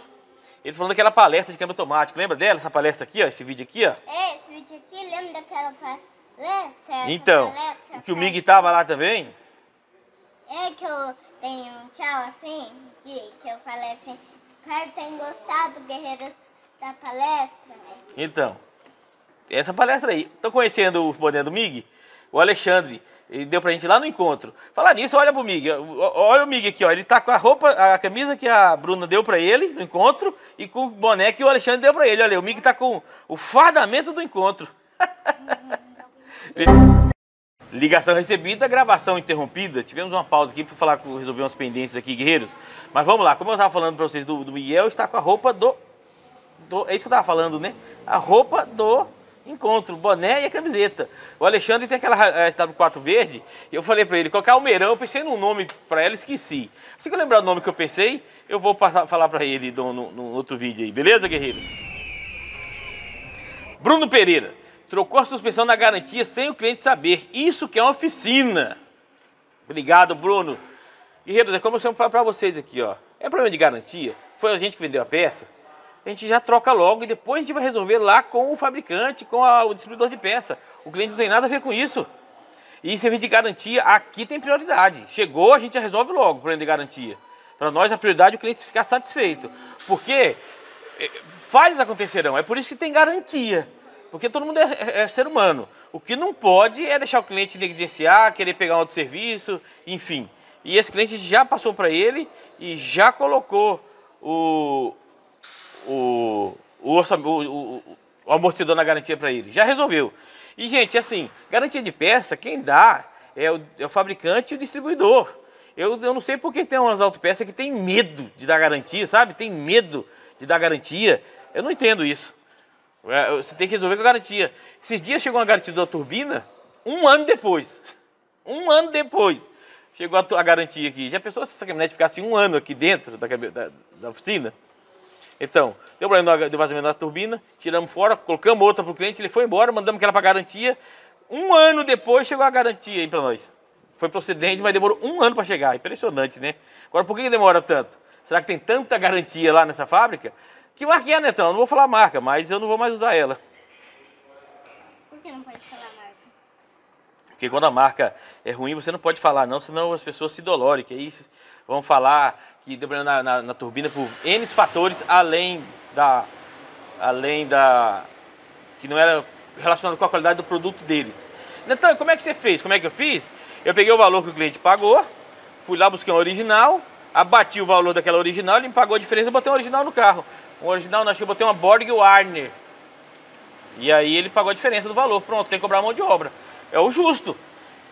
Ele falando daquela palestra de câmbio automático. Lembra dela, essa palestra aqui, ó, esse vídeo aqui? Ó? É, esse vídeo aqui, lembra daquela palestra? Então, palestra, que o Miguel estava lá também? É que eu tenho um tchau assim, que, que eu falei assim, espero que tenham gostado, guerreiros, da palestra. Né? Então... Essa palestra aí. Estão conhecendo o boné do Mig? O Alexandre. Ele deu pra gente lá no encontro. Falar nisso, olha pro Mig. Olha o Mig aqui, ó. Ele tá com a roupa, a camisa que a Bruna deu pra ele no encontro e com o boné que o Alexandre deu pra ele. Olha, o Mig tá com o fardamento do encontro. Ligação recebida, gravação interrompida. Tivemos uma pausa aqui pra falar, resolver umas pendências aqui, guerreiros. Mas vamos lá. Como eu tava falando pra vocês do, do Miguel, está com a roupa do, do... É isso que eu tava falando, né? A roupa do... encontro, boné e a camiseta. O Alexandre tem aquela S W quatro verde, eu falei pra ele, colocar Almeirão, eu pensei num nome pra ela e esqueci. Se eu lembrar o nome que eu pensei, eu vou passar, falar pra ele no, no, no outro vídeo aí, beleza, guerreiros? Bruno Pereira, trocou a suspensão na garantia sem o cliente saber. Isso que é uma oficina. Obrigado, Bruno. Guerreiros, é como eu chamo pra, pra vocês aqui, ó. É problema de garantia? Foi a gente que vendeu a peça? A gente já troca logo e depois a gente vai resolver lá com o fabricante, com a, o distribuidor de peça. O cliente não tem nada a ver com isso. E serviço de garantia, aqui tem prioridade. Chegou, a gente já resolve logo o problema de garantia. Para nós, a prioridade é o cliente ficar satisfeito. Porque falhas acontecerão, é por isso que tem garantia. Porque todo mundo é, é, é ser humano. O que não pode é deixar o cliente negligenciar, querer pegar um outro serviço, enfim. E esse cliente já passou para ele e já colocou o, o, o, orçamento, o, o, o amortecedor na garantia para ele. Já resolveu. E, gente, assim, garantia de peça, quem dá é o, é o fabricante e o distribuidor. Eu, eu não sei por que tem umas autopeças que tem medo de dar garantia, sabe? Tem medo de dar garantia. Eu não entendo isso. Você tem que resolver com a garantia. Esses dias chegou uma garantia da turbina, um ano depois. Um ano depois chegou a, a garantia aqui. Já pensou se essa caminhonete ficasse um ano aqui dentro da, da, da oficina? Então, deu problema do vazamento da turbina, tiramos fora, colocamos outra para o cliente, ele foi embora, mandamos aquela para garantia. Um ano depois chegou a garantia aí para nós. Foi procedente, mas demorou um ano para chegar. Impressionante, né? Agora, por que demora tanto? Será que tem tanta garantia lá nessa fábrica? Que marca é, Netão? Eu não vou falar a marca, mas eu não vou mais usar ela. Por que não pode falar a marca? Porque quando a marca é ruim, você não pode falar não, senão as pessoas se dolorem, que aí vão falar que deu problema na, na, na turbina por N fatores, além da... além da... que não era relacionado com a qualidade do produto deles. Netão, como é que você fez? Como é que eu fiz? Eu peguei o valor que o cliente pagou, fui lá buscar um original, abati o valor daquela original, ele me pagou a diferença e botei um original no carro. Um original, não, acho que eu botei uma Borg Warner. E aí ele pagou a diferença do valor. Pronto, sem cobrar mão de obra. É o justo.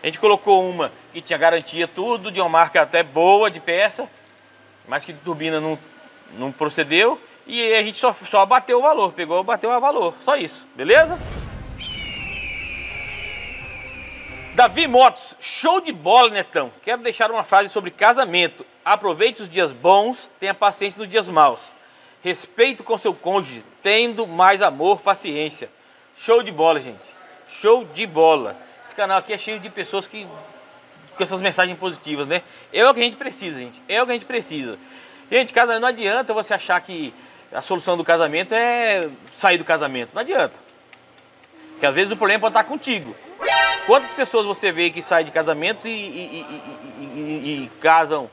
A gente colocou uma que tinha garantia tudo, de uma marca até boa de peça, mas que de turbina não, não procedeu. E aí a gente só, só abateu o valor. Pegou, bateu o valor. Só isso. Beleza? Davi Motos. Show de bola, Netão. Quero deixar uma frase sobre casamento. Aproveite os dias bons, tenha paciência nos dias maus. Respeito com seu cônjuge, tendo mais amor, paciência. Show de bola, gente. Show de bola. Esse canal aqui é cheio de pessoas que... com essas mensagens positivas, né? É o que a gente precisa, gente. É o que a gente precisa. Gente, casamento não adianta você achar que a solução do casamento é sair do casamento. Não adianta. Porque às vezes o problema pode estar contigo. Quantas pessoas você vê que saem de casamento e, e, e, e, e casam...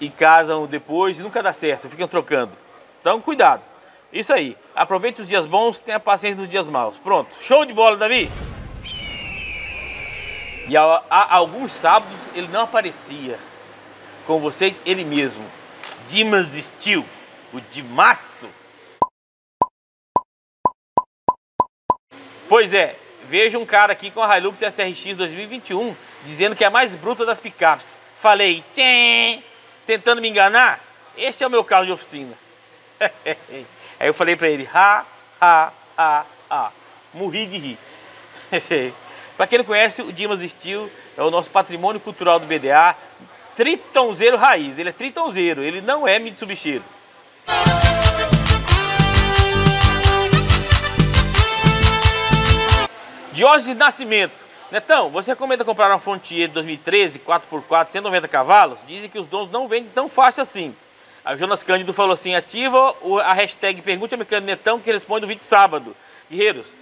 e casam depois e nunca dá certo, ficam trocando. Então, cuidado. Isso aí. Aproveite os dias bons, tenha paciência nos dias maus. Pronto. Show de bola, Davi! E há, há alguns sábados ele não aparecia com vocês, ele mesmo. Dimas Steel, o Dimasso. Pois é, veja um cara aqui com a Hilux S R X dois mil e vinte e um dizendo que é a mais bruta das picapes. Falei, tchê! Tentando me enganar, este é o meu carro de oficina. Aí eu falei pra ele, ha, ha, ha, ha. Morri de rir. Pra quem não conhece, o Dimas Steel é o nosso patrimônio cultural do B D A. Tritonzeiro raiz, ele é tritonzeiro, ele não é mitsubicheiro. Jorge Nascimento. Netão, você recomenda comprar uma Frontier de dois mil e treze, quatro por quatro, cento e noventa cavalos? Dizem que os donos não vendem tão fácil assim. A Jonas Cândido falou assim, ativa a hashtag Pergunte ao Mecânico Netão que responde o vídeo sábado. Guerreiros,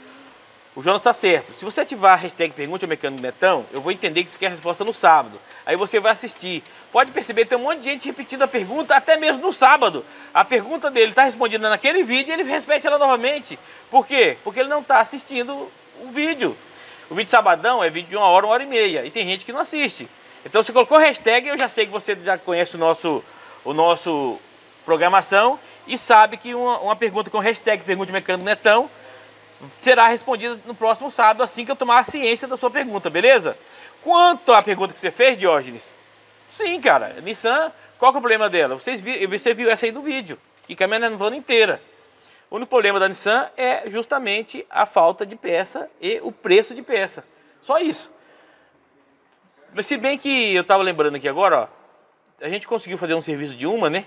o Jonas está certo. Se você ativar a hashtag Pergunte ao Mecânico Netão, eu vou entender que você quer a resposta no sábado. Aí você vai assistir. Pode perceber, tem um monte de gente repetindo a pergunta, até mesmo no sábado. A pergunta dele está respondida naquele vídeo e ele repete ela novamente. Por quê? Porque ele não está assistindo o vídeo. O vídeo de sabadão é vídeo de uma hora, uma hora e meia. E tem gente que não assiste. Então, se colocou hashtag, eu já sei que você já conhece o nosso, o nosso programação e sabe que uma, uma pergunta com hashtag Pergunte Mecânico Netão será respondida no próximo sábado, assim que eu tomar a ciência da sua pergunta, beleza? Quanto à pergunta que você fez, Diógenes, sim, cara. Nissan, qual que é o problema dela? Vocês vi, você viu essa aí no vídeo, que caminha na zona inteira. O único problema da Nissan é justamente a falta de peça e o preço de peça. Só isso. Mas se bem que eu estava lembrando aqui agora, ó, a gente conseguiu fazer um serviço de uma, né?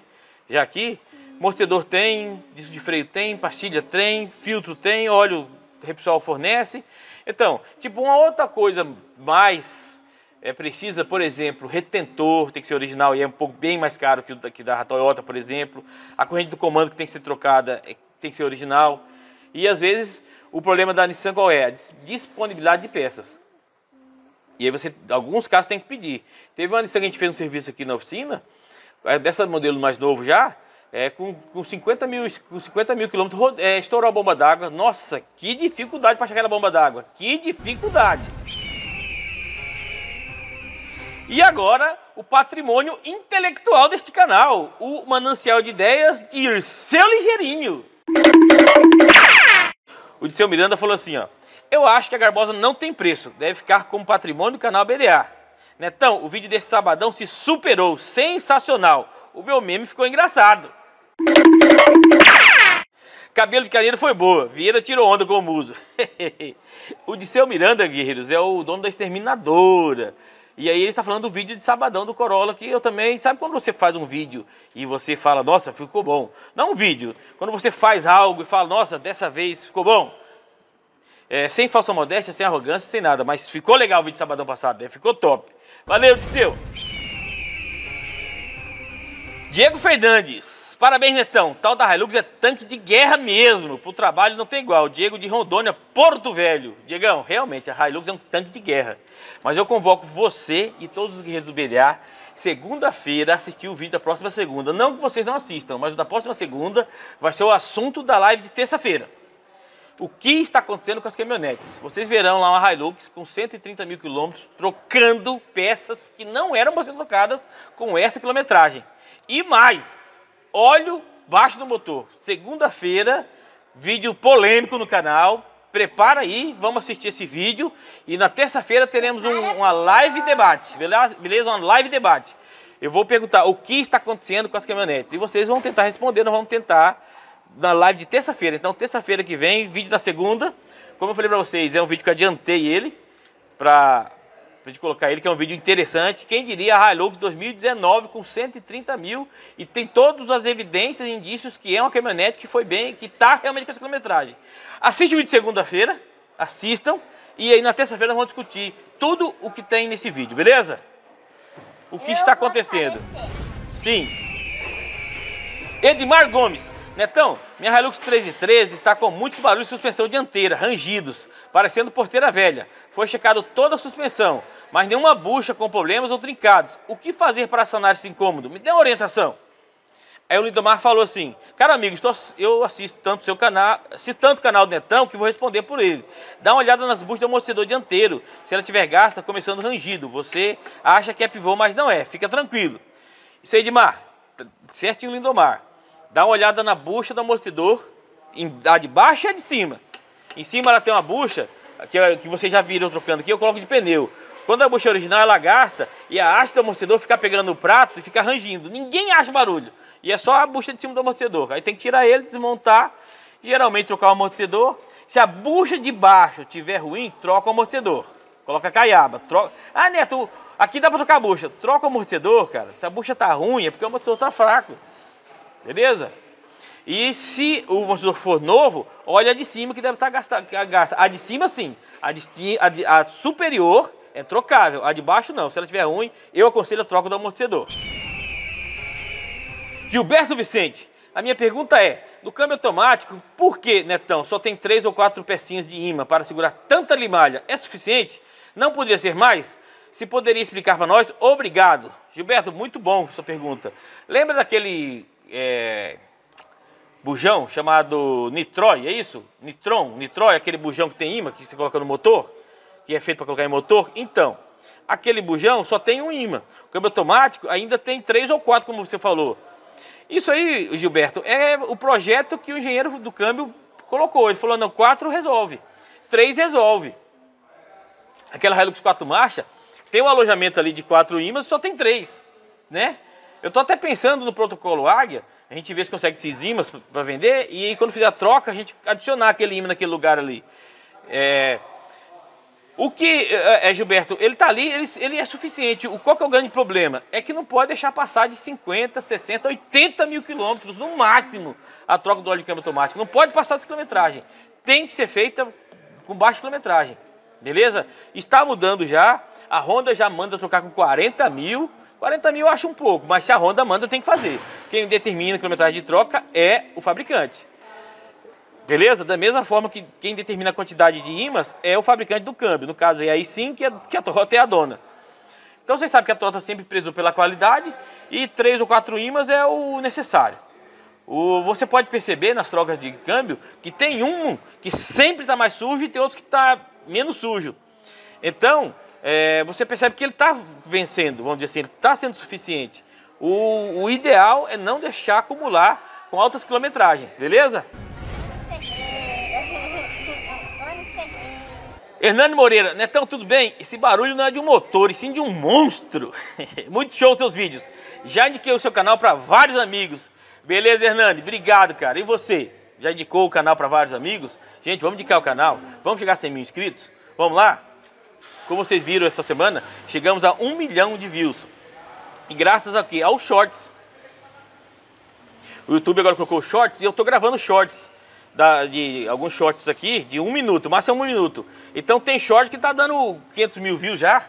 Já aqui, amortecedor tem, disco de freio tem, pastilha tem, filtro tem, óleo Repsol fornece. Então, tipo, uma outra coisa mais é, precisa, por exemplo, retentor, tem que ser original e é um pouco bem mais caro que o da, que da Toyota, por exemplo. A corrente do comando que tem que ser trocada é tem que ser original. E às vezes o problema da Nissan qual é? A disponibilidade de peças. E aí você, alguns casos, tem que pedir. Teve uma lição que a gente fez um serviço aqui na oficina, dessa modelo mais novo já, é, com, com cinquenta mil, com cinquenta mil quilômetros, é, estourou a bomba d'água. Nossa, que dificuldade para achar aquela bomba d'água. Que dificuldade. E agora, o patrimônio intelectual deste canal, o manancial de ideias de Irceu Ligeirinho. O Odisseu Miranda falou assim, ó. Eu acho que a Garbosa não tem preço, deve ficar como patrimônio do canal B D A. Netão, o vídeo desse sabadão se superou, sensacional. O meu meme ficou engraçado. Cabelo de Carneiro foi boa, Vieira tirou onda com o muso. O Odisseu Miranda, guerreiros, é o dono da Exterminadora. E aí ele tá falando do vídeo de sabadão do Corolla, que eu também... Sabe quando você faz um vídeo e você fala, nossa, ficou bom? Não um vídeo, quando você faz algo e fala, nossa, dessa vez ficou bom. É, sem falsa modéstia, sem arrogância, sem nada. Mas ficou legal o vídeo de sabadão passado, né? Ficou top. Valeu, Odisseu. Diego Fernandes. Parabéns, Netão. Tal da Hilux é tanque de guerra mesmo. Pro trabalho não tem igual. Diego de Rondônia, Porto Velho. Diegão, realmente, a Hilux é um tanque de guerra. Mas eu convoco você e todos os guerreiros do B D A segunda-feira assistir o vídeo da próxima segunda. Não que vocês não assistam, mas o da próxima segunda vai ser o assunto da live de terça-feira. O que está acontecendo com as caminhonetes? Vocês verão lá uma Hilux com cento e trinta mil quilômetros trocando peças que não eram para ser trocadas com essa quilometragem. E mais, óleo baixo no motor. Segunda-feira, vídeo polêmico no canal. Prepara aí, vamos assistir esse vídeo. E na terça-feira teremos um, uma live debate, beleza? Uma live debate. Eu vou perguntar o que está acontecendo com as caminhonetes. E vocês vão tentar responder, nós vamos tentar... na live de terça-feira. Então, terça-feira que vem, vídeo da segunda. Como eu falei pra vocês, é um vídeo que eu adiantei ele, pra, pra gente colocar ele, que é um vídeo interessante. Quem diria a Hilux dois mil e dezenove com cento e trinta mil e tem todas as evidências e indícios que é uma caminhonete que foi bem, que tá realmente com essa quilometragem. Assiste o vídeo de segunda-feira, assistam, e aí na terça-feira nós vamos discutir tudo o que tem nesse vídeo, beleza? O que eu está acontecendo. Sim. Edmar Gomes. Netão, minha Hilux treze treze está com muitos barulhos de suspensão dianteira, rangidos, parecendo porteira velha. Foi checado toda a suspensão, mas nenhuma bucha com problemas ou trincados. O que fazer para sanar esse incômodo? Me dê uma orientação. Aí o Lindomar falou assim, cara amigo, estou, eu assisto tanto seu canal, se tanto o canal do Netão, que vou responder por ele. Dá uma olhada nas buchas do amortecedor dianteiro, se ela tiver gasta, começando rangido. Você acha que é pivô, mas não é, fica tranquilo. Isso aí, Edmar, certinho Lindomar. Dá uma olhada na bucha do amortecedor, a de baixo e a de cima. Em cima ela tem uma bucha, que, que vocês já viram trocando aqui, eu coloco de pneu. Quando a bucha original ela gasta e a haste do amortecedor fica pegando o prato e fica rangindo. Ninguém acha barulho. E é só a bucha de cima do amortecedor. Aí tem que tirar ele, desmontar, geralmente trocar o amortecedor. Se a bucha de baixo tiver ruim, troca o amortecedor. Coloca a caiaba. Troca... Ah, Neto, aqui dá pra trocar a bucha. Troca o amortecedor, cara. Se a bucha tá ruim é porque o amortecedor tá fraco. Beleza? E se o amortecedor for novo, olha a de cima que deve estar gasta, gasta. A de cima sim, a, de, a, de, a superior é trocável, a de baixo não. Se ela estiver ruim, eu aconselho a troca do amortecedor. Gilberto Vicente, a minha pergunta é, no câmbio automático, por que, Netão, só tem três ou quatro pecinhas de imã para segurar tanta limalha? É suficiente? Não poderia ser mais? Se poderia explicar para nós, obrigado. Gilberto, muito bom sua pergunta. Lembra daquele... É, bujão chamado Nitrói, é isso? Nitron, Nitrói, aquele bujão que tem imã que você coloca no motor, que é feito para colocar em motor. Então, aquele bujão só tem um imã. O câmbio automático ainda tem três ou quatro, como você falou. Isso aí, Gilberto, é o projeto que o engenheiro do câmbio colocou. Ele falou, não, quatro resolve, três resolve. Aquela Hilux quatro marchas tem um alojamento ali de quatro imãs, só tem três, né? Eu tô até pensando no protocolo Águia, a gente vê se consegue esses ímãs para vender e aí quando fizer a troca a gente adicionar aquele ímã naquele lugar ali. É... O que, é, Gilberto, ele tá ali, ele, ele é suficiente. O, qual que é o grande problema? É que não pode deixar passar de cinquenta, sessenta, oitenta mil quilômetros no máximo a troca do óleo de câmbio automático. Não pode passar dessa quilometragem. Tem que ser feita com baixa quilometragem, beleza? Está mudando já, a Honda já manda trocar com quarenta mil. quarenta mil eu acho um pouco, mas se a Honda manda tem que fazer. Quem determina a quilometragem de troca é o fabricante. Beleza? Da mesma forma que quem determina a quantidade de ímãs é o fabricante do câmbio. No caso aí, aí sim que a, que a Toyota é a dona. Então vocês sabem que a Toyota sempre prezou pela qualidade e três ou quatro ímãs é o necessário. O, você pode perceber nas trocas de câmbio que tem um que sempre está mais sujo e tem outros que está menos sujo. Então, é, você percebe que ele está vencendo, vamos dizer assim, ele está sendo suficiente. O, o ideal é não deixar acumular com altas quilometragens, beleza? Hernani Moreira, Netão, tudo bem? Esse barulho não é de um motor, e sim de um monstro. Muito show os seus vídeos. Já indiquei o seu canal para vários amigos. Beleza, Hernani? Obrigado, cara. E você? Já indicou o canal para vários amigos? Gente, vamos indicar o canal. Vamos chegar a cem mil inscritos? Vamos lá? Como vocês viram essa semana, chegamos a um milhão de views. E graças ao quê? Aos shorts. O YouTube agora colocou shorts e eu tô gravando shorts. Da, de alguns shorts aqui, de um minuto, mas é um minuto. Então tem short que tá dando quinhentos mil views já,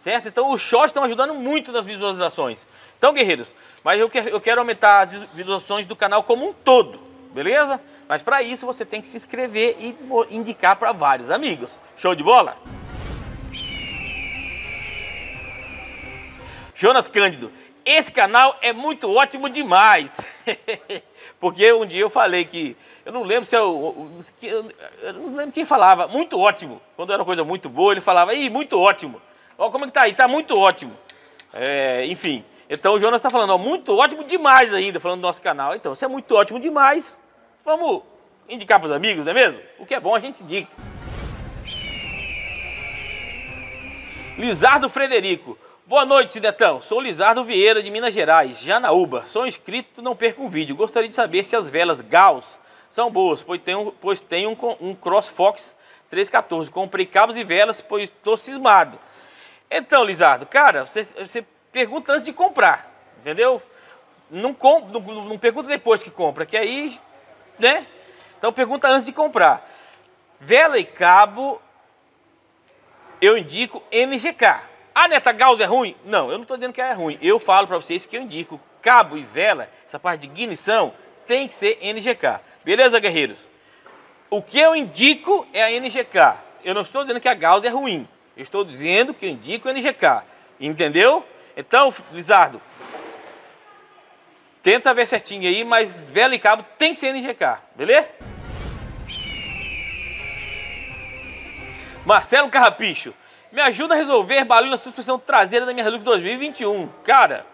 certo? Então os shorts estão ajudando muito nas visualizações. Então, guerreiros, mas eu, que, eu quero aumentar as visualizações do canal como um todo, beleza? Mas para isso você tem que se inscrever e indicar para vários amigos. Show de bola? Jonas Cândido, esse canal é muito ótimo demais. Porque um dia eu falei que... Eu não lembro se eu, eu não lembro quem falava, muito ótimo. Quando era uma coisa muito boa, ele falava, ih, muito ótimo. Ó, como é que tá aí? Tá muito ótimo. É, enfim, então o Jonas tá falando, ó, muito ótimo demais ainda, falando do nosso canal. Então, se é muito ótimo demais, vamos indicar pros amigos, não é mesmo? O que é bom a gente indica. Lizardo Frederico. Boa noite, Cidetão. Sou Lizardo Vieira, de Minas Gerais, Janaúba. Sou inscrito, não perco um vídeo. Gostaria de saber se as velas Gauss são boas, pois tem um, pois tem um, um CrossFox três quatorze. Comprei cabos e velas, pois estou cismado. Então, Lizardo, cara, você, você pergunta antes de comprar, entendeu? Não, comp, não, não pergunta depois que compra, que aí, né? Então, pergunta antes de comprar. Vela e cabo, eu indico N G K. Ah, neta, Gauss é ruim? Não, eu não estou dizendo que é ruim. Eu falo para vocês que eu indico cabo e vela, essa parte de ignição, tem que ser N G K. Beleza, guerreiros? O que eu indico é a N G K. Eu não estou dizendo que a Gauss é ruim. Eu estou dizendo que eu indico a N G K. Entendeu? Então, Lizardo, tenta ver certinho aí, mas vela e cabo tem que ser N G K. Beleza? Marcelo Carrapicho. Me ajuda a resolver barulho na suspensão traseira da minha Hilux dois mil e vinte e um. Cara,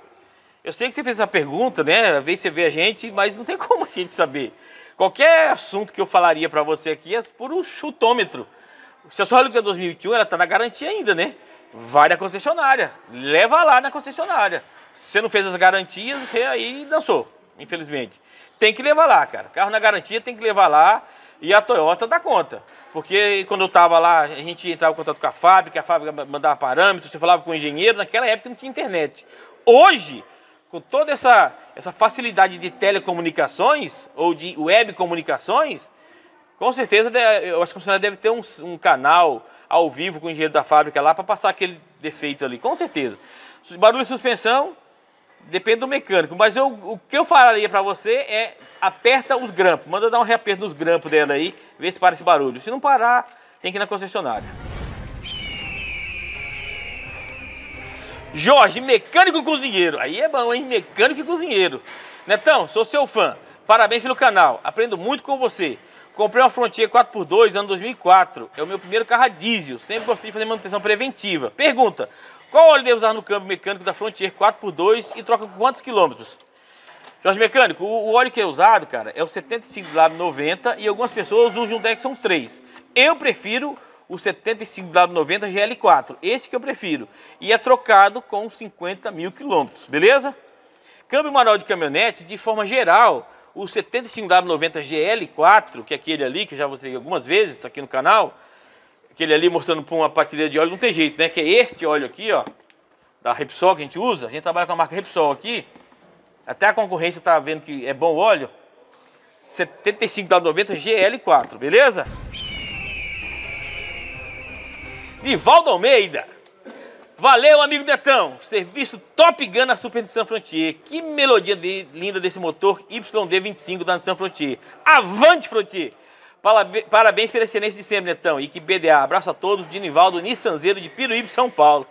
eu sei que você fez essa pergunta, né? Às vezes você vê a gente, mas não tem como a gente saber. Qualquer assunto que eu falaria para você aqui é por um chutômetro. Se a sua Hilux é dois mil e vinte e um, ela está na garantia ainda, né? Vai na concessionária, leva lá na concessionária. Se você não fez as garantias, você aí dançou, infelizmente. Tem que levar lá, cara. Carro na garantia tem que levar lá e a Toyota dá conta. Porque quando eu estava lá, a gente entrava em contato com a fábrica, a fábrica mandava parâmetros, você falava com o engenheiro, naquela época não tinha internet. Hoje... Com toda essa, essa facilidade de telecomunicações ou de web comunicações, com certeza as concessionárias devem ter um, um canal ao vivo com o engenheiro da fábrica lá para passar aquele defeito ali, com certeza. Barulho de suspensão depende do mecânico, mas eu, o que eu falaria para você é aperta os grampos, manda dar um reaperto nos grampos dela aí, ver se para esse barulho. Se não parar, tem que ir na concessionária. Jorge, mecânico e cozinheiro. Aí é bom, hein? Mecânico e cozinheiro. Netão, sou seu fã. Parabéns pelo canal. Aprendo muito com você. Comprei uma Frontier quatro por dois, ano dois mil e quatro. É o meu primeiro carro a diesel. Sempre gostei de fazer manutenção preventiva. Pergunta, qual óleo devo usar no câmbio mecânico da Frontier quatro por dois e troca com quantos quilômetros? Jorge Mecânico, o óleo que é usado, cara, é o setenta e cinco W noventa e algumas pessoas usam o Dexon três. Eu prefiro... o setenta e cinco W noventa G L quatro, esse que eu prefiro, e é trocado com cinquenta mil quilômetros, beleza? Câmbio manual de caminhonete, de forma geral, o setenta e cinco W noventa G L quatro, que é aquele ali, que eu já mostrei algumas vezes aqui no canal, aquele ali mostrando para uma patilha de óleo, não tem jeito, né? Que é este óleo aqui, ó, da Repsol que a gente usa, a gente trabalha com a marca Repsol aqui, até a concorrência tá vendo que é bom o óleo, setenta e cinco W noventa G L quatro, beleza? Nivaldo Almeida, valeu amigo Netão, serviço Top Gun na Super Nissan Frontier, que melodia de, linda desse motor Y D vinte e cinco da Nissan Frontier, avante Frontier, Parabéns pela excelência de sempre, Netão. E que B D A. Abraço a todos. De Nivaldo, Nissan Zero de Piruíbe, São Paulo.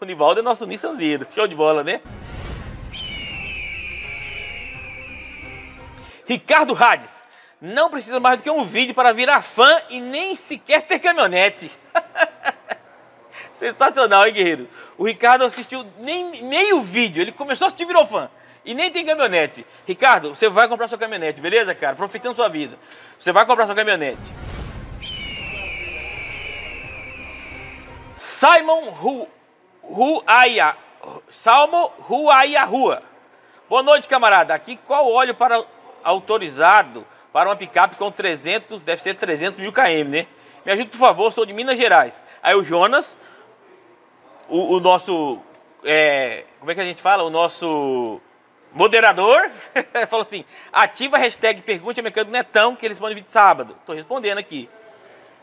O Nivaldo é nosso Nissan Zero. Show de bola, né? Ricardo Hades. Não precisa mais do que um vídeo para virar fã e nem sequer ter caminhonete. Sensacional, hein, guerreiro? O Ricardo assistiu nem meio vídeo. Ele começou a assistir e virou fã. E nem tem caminhonete. Ricardo, você vai comprar sua caminhonete, beleza, cara? Aproveitando sua vida. Você vai comprar sua caminhonete. Simon Ru... Ruaia... Salmo Ruaia Rua. Boa noite, camarada. Aqui, qual óleo para autorizado para uma picape com trezentos... Deve ser trezentos mil quilômetros, né? Me ajude, por favor. Sou de Minas Gerais. Aí o Jonas, o, o nosso... É, como é que a gente fala? O nosso... moderador, falou assim, ativa a hashtag pergunte a mecânico Netão que ele responde vídeo sábado. Tô respondendo aqui,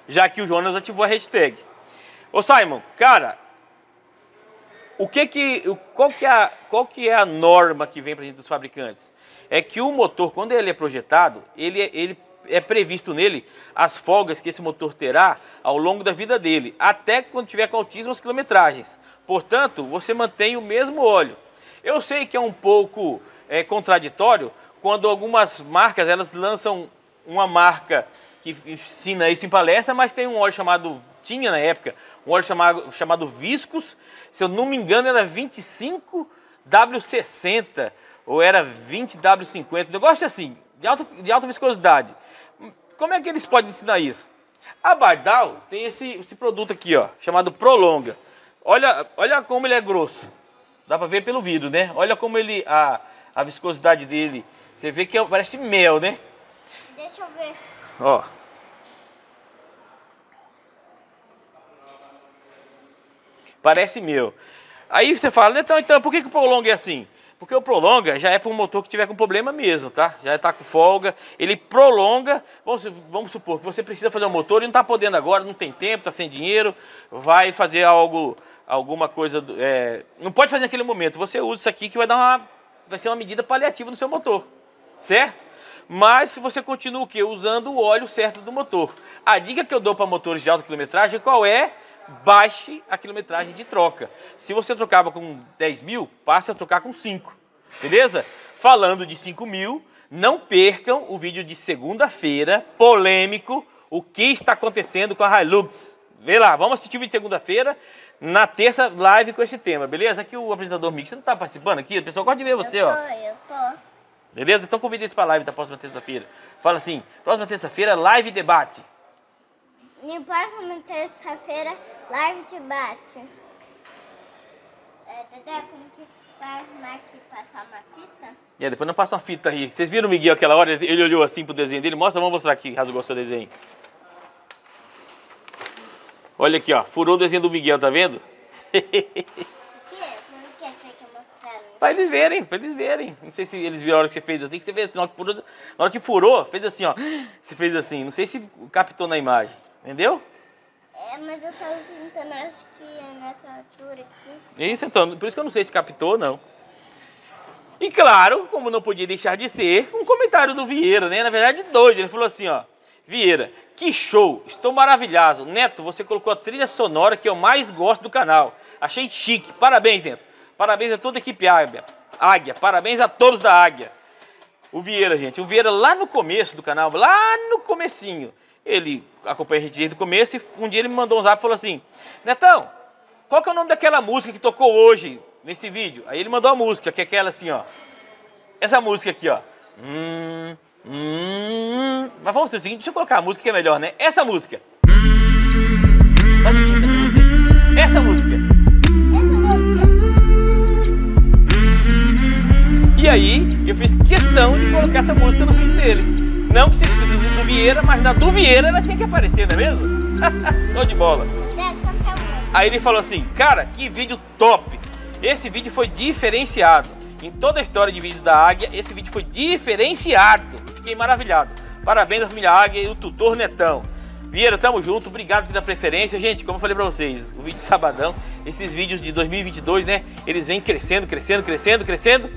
já que o Jonas ativou a hashtag. Ô Simon, cara, o que que, qual que é a, qual que é a norma que vem pra gente dos fabricantes? É que o motor, quando ele é projetado, ele, ele é previsto nele as folgas que esse motor terá ao longo da vida dele, até quando tiver com altíssimas quilometragens. Portanto, você mantém o mesmo óleo. Eu sei que é um pouco é, contraditório quando algumas marcas, elas lançam uma marca que ensina isso em palestra, mas tem um óleo chamado, tinha na época, um óleo chamado, chamado Viscos, se eu não me engano era vinte e cinco W sessenta ou era vinte W cinquenta, negócio assim, de alta, de alta viscosidade. Como é que eles podem ensinar isso? A Bardal tem esse, esse produto aqui, ó, chamado Prolonga. Olha, olha como ele é grosso. Dá pra ver pelo vidro, né? Olha como ele... A, a viscosidade dele... Você vê que é, parece mel, né? Deixa eu ver. Ó. Parece mel. Aí você fala, então, então por que, que o Prolonga é assim? Porque o Prolonga já é para um motor que tiver com problema mesmo, tá? Já tá com folga. Ele prolonga... Vamos, vamos supor que você precisa fazer um motor e não tá podendo agora, não tem tempo, tá sem dinheiro. Vai fazer algo... alguma coisa, é, não pode fazer naquele momento, você usa isso aqui que vai dar uma, vai ser uma medida paliativa no seu motor, certo? Mas se você continua o quê? Usando o óleo certo do motor. A dica que eu dou para motores de alta quilometragem, qual é? Baixe a quilometragem de troca. Se você trocava com dez mil, passe a trocar com cinco, beleza? Falando de cinco mil, não percam o vídeo de segunda-feira, polêmico, o que está acontecendo com a Hilux. Vê lá, vamos assistir o vídeo de segunda-feira, na terça live com esse tema, beleza? Aqui o apresentador Mix, você não tá participando aqui? O pessoal gosta de ver você, ó. Eu tô, ó. eu tô. Beleza? Então convida eles pra live da próxima terça-feira. Fala assim, próxima terça-feira, live debate. Na próxima terça-feira, live debate. É, Dedé, como que vai arrumar aqui, passar uma fita? É, depois não passa uma fita aí. Vocês viram o Miguel aquela hora? Ele olhou assim pro desenho dele. Mostra, vamos mostrar aqui, caso gostou do desenho. Olha aqui, ó, furou o desenho do Miguel, tá vendo? O que é? Como que é que você quer mostrar? Pra eles verem, pra eles verem. Não sei se eles viram a hora que você fez assim, que você vê, na hora que furou, na hora que furou, fez assim, ó. Você fez assim, não sei se captou na imagem, entendeu? É, mas eu tava pintando, acho que nessa altura aqui. Isso, então, por isso que eu não sei se captou, não. E claro, como não podia deixar de ser, um comentário do Vieira, né? Na verdade, dois, ele falou assim, ó. Vieira, que show, estou maravilhoso. Neto, você colocou a trilha sonora que eu mais gosto do canal. Achei chique, parabéns, Neto. Parabéns a toda a equipe Águia, Águia. Parabéns a todos da Águia. O Vieira, gente, o Vieira lá no começo do canal, lá no comecinho, ele acompanha a gente desde o começo e um dia ele me mandou um zap e falou assim, Netão, qual que é o nome daquela música que tocou hoje nesse vídeo? Aí ele mandou a música, que é aquela assim, ó. Essa música aqui, ó. Hum... Hum, mas vamos fazer o seguinte, deixa eu colocar a música que é melhor, né? Essa música. Essa música. E aí, eu fiz questão de colocar essa música no vídeo dele. Não que seja exclusivo do Vieira, mas na do Vieira ela tinha que aparecer, não é mesmo? Show de bola. Aí ele falou assim, cara, que vídeo top. Esse vídeo foi diferenciado. Em toda a história de vídeos da Águia, esse vídeo foi diferenciado. Fiquei maravilhado. Parabéns à família Águia e o tutor Netão. Vieira, tamo junto. Obrigado pela preferência. Gente, como eu falei pra vocês, o vídeo de sabadão, esses vídeos de dois mil e vinte e dois, né? Eles vêm crescendo, crescendo, crescendo, crescendo.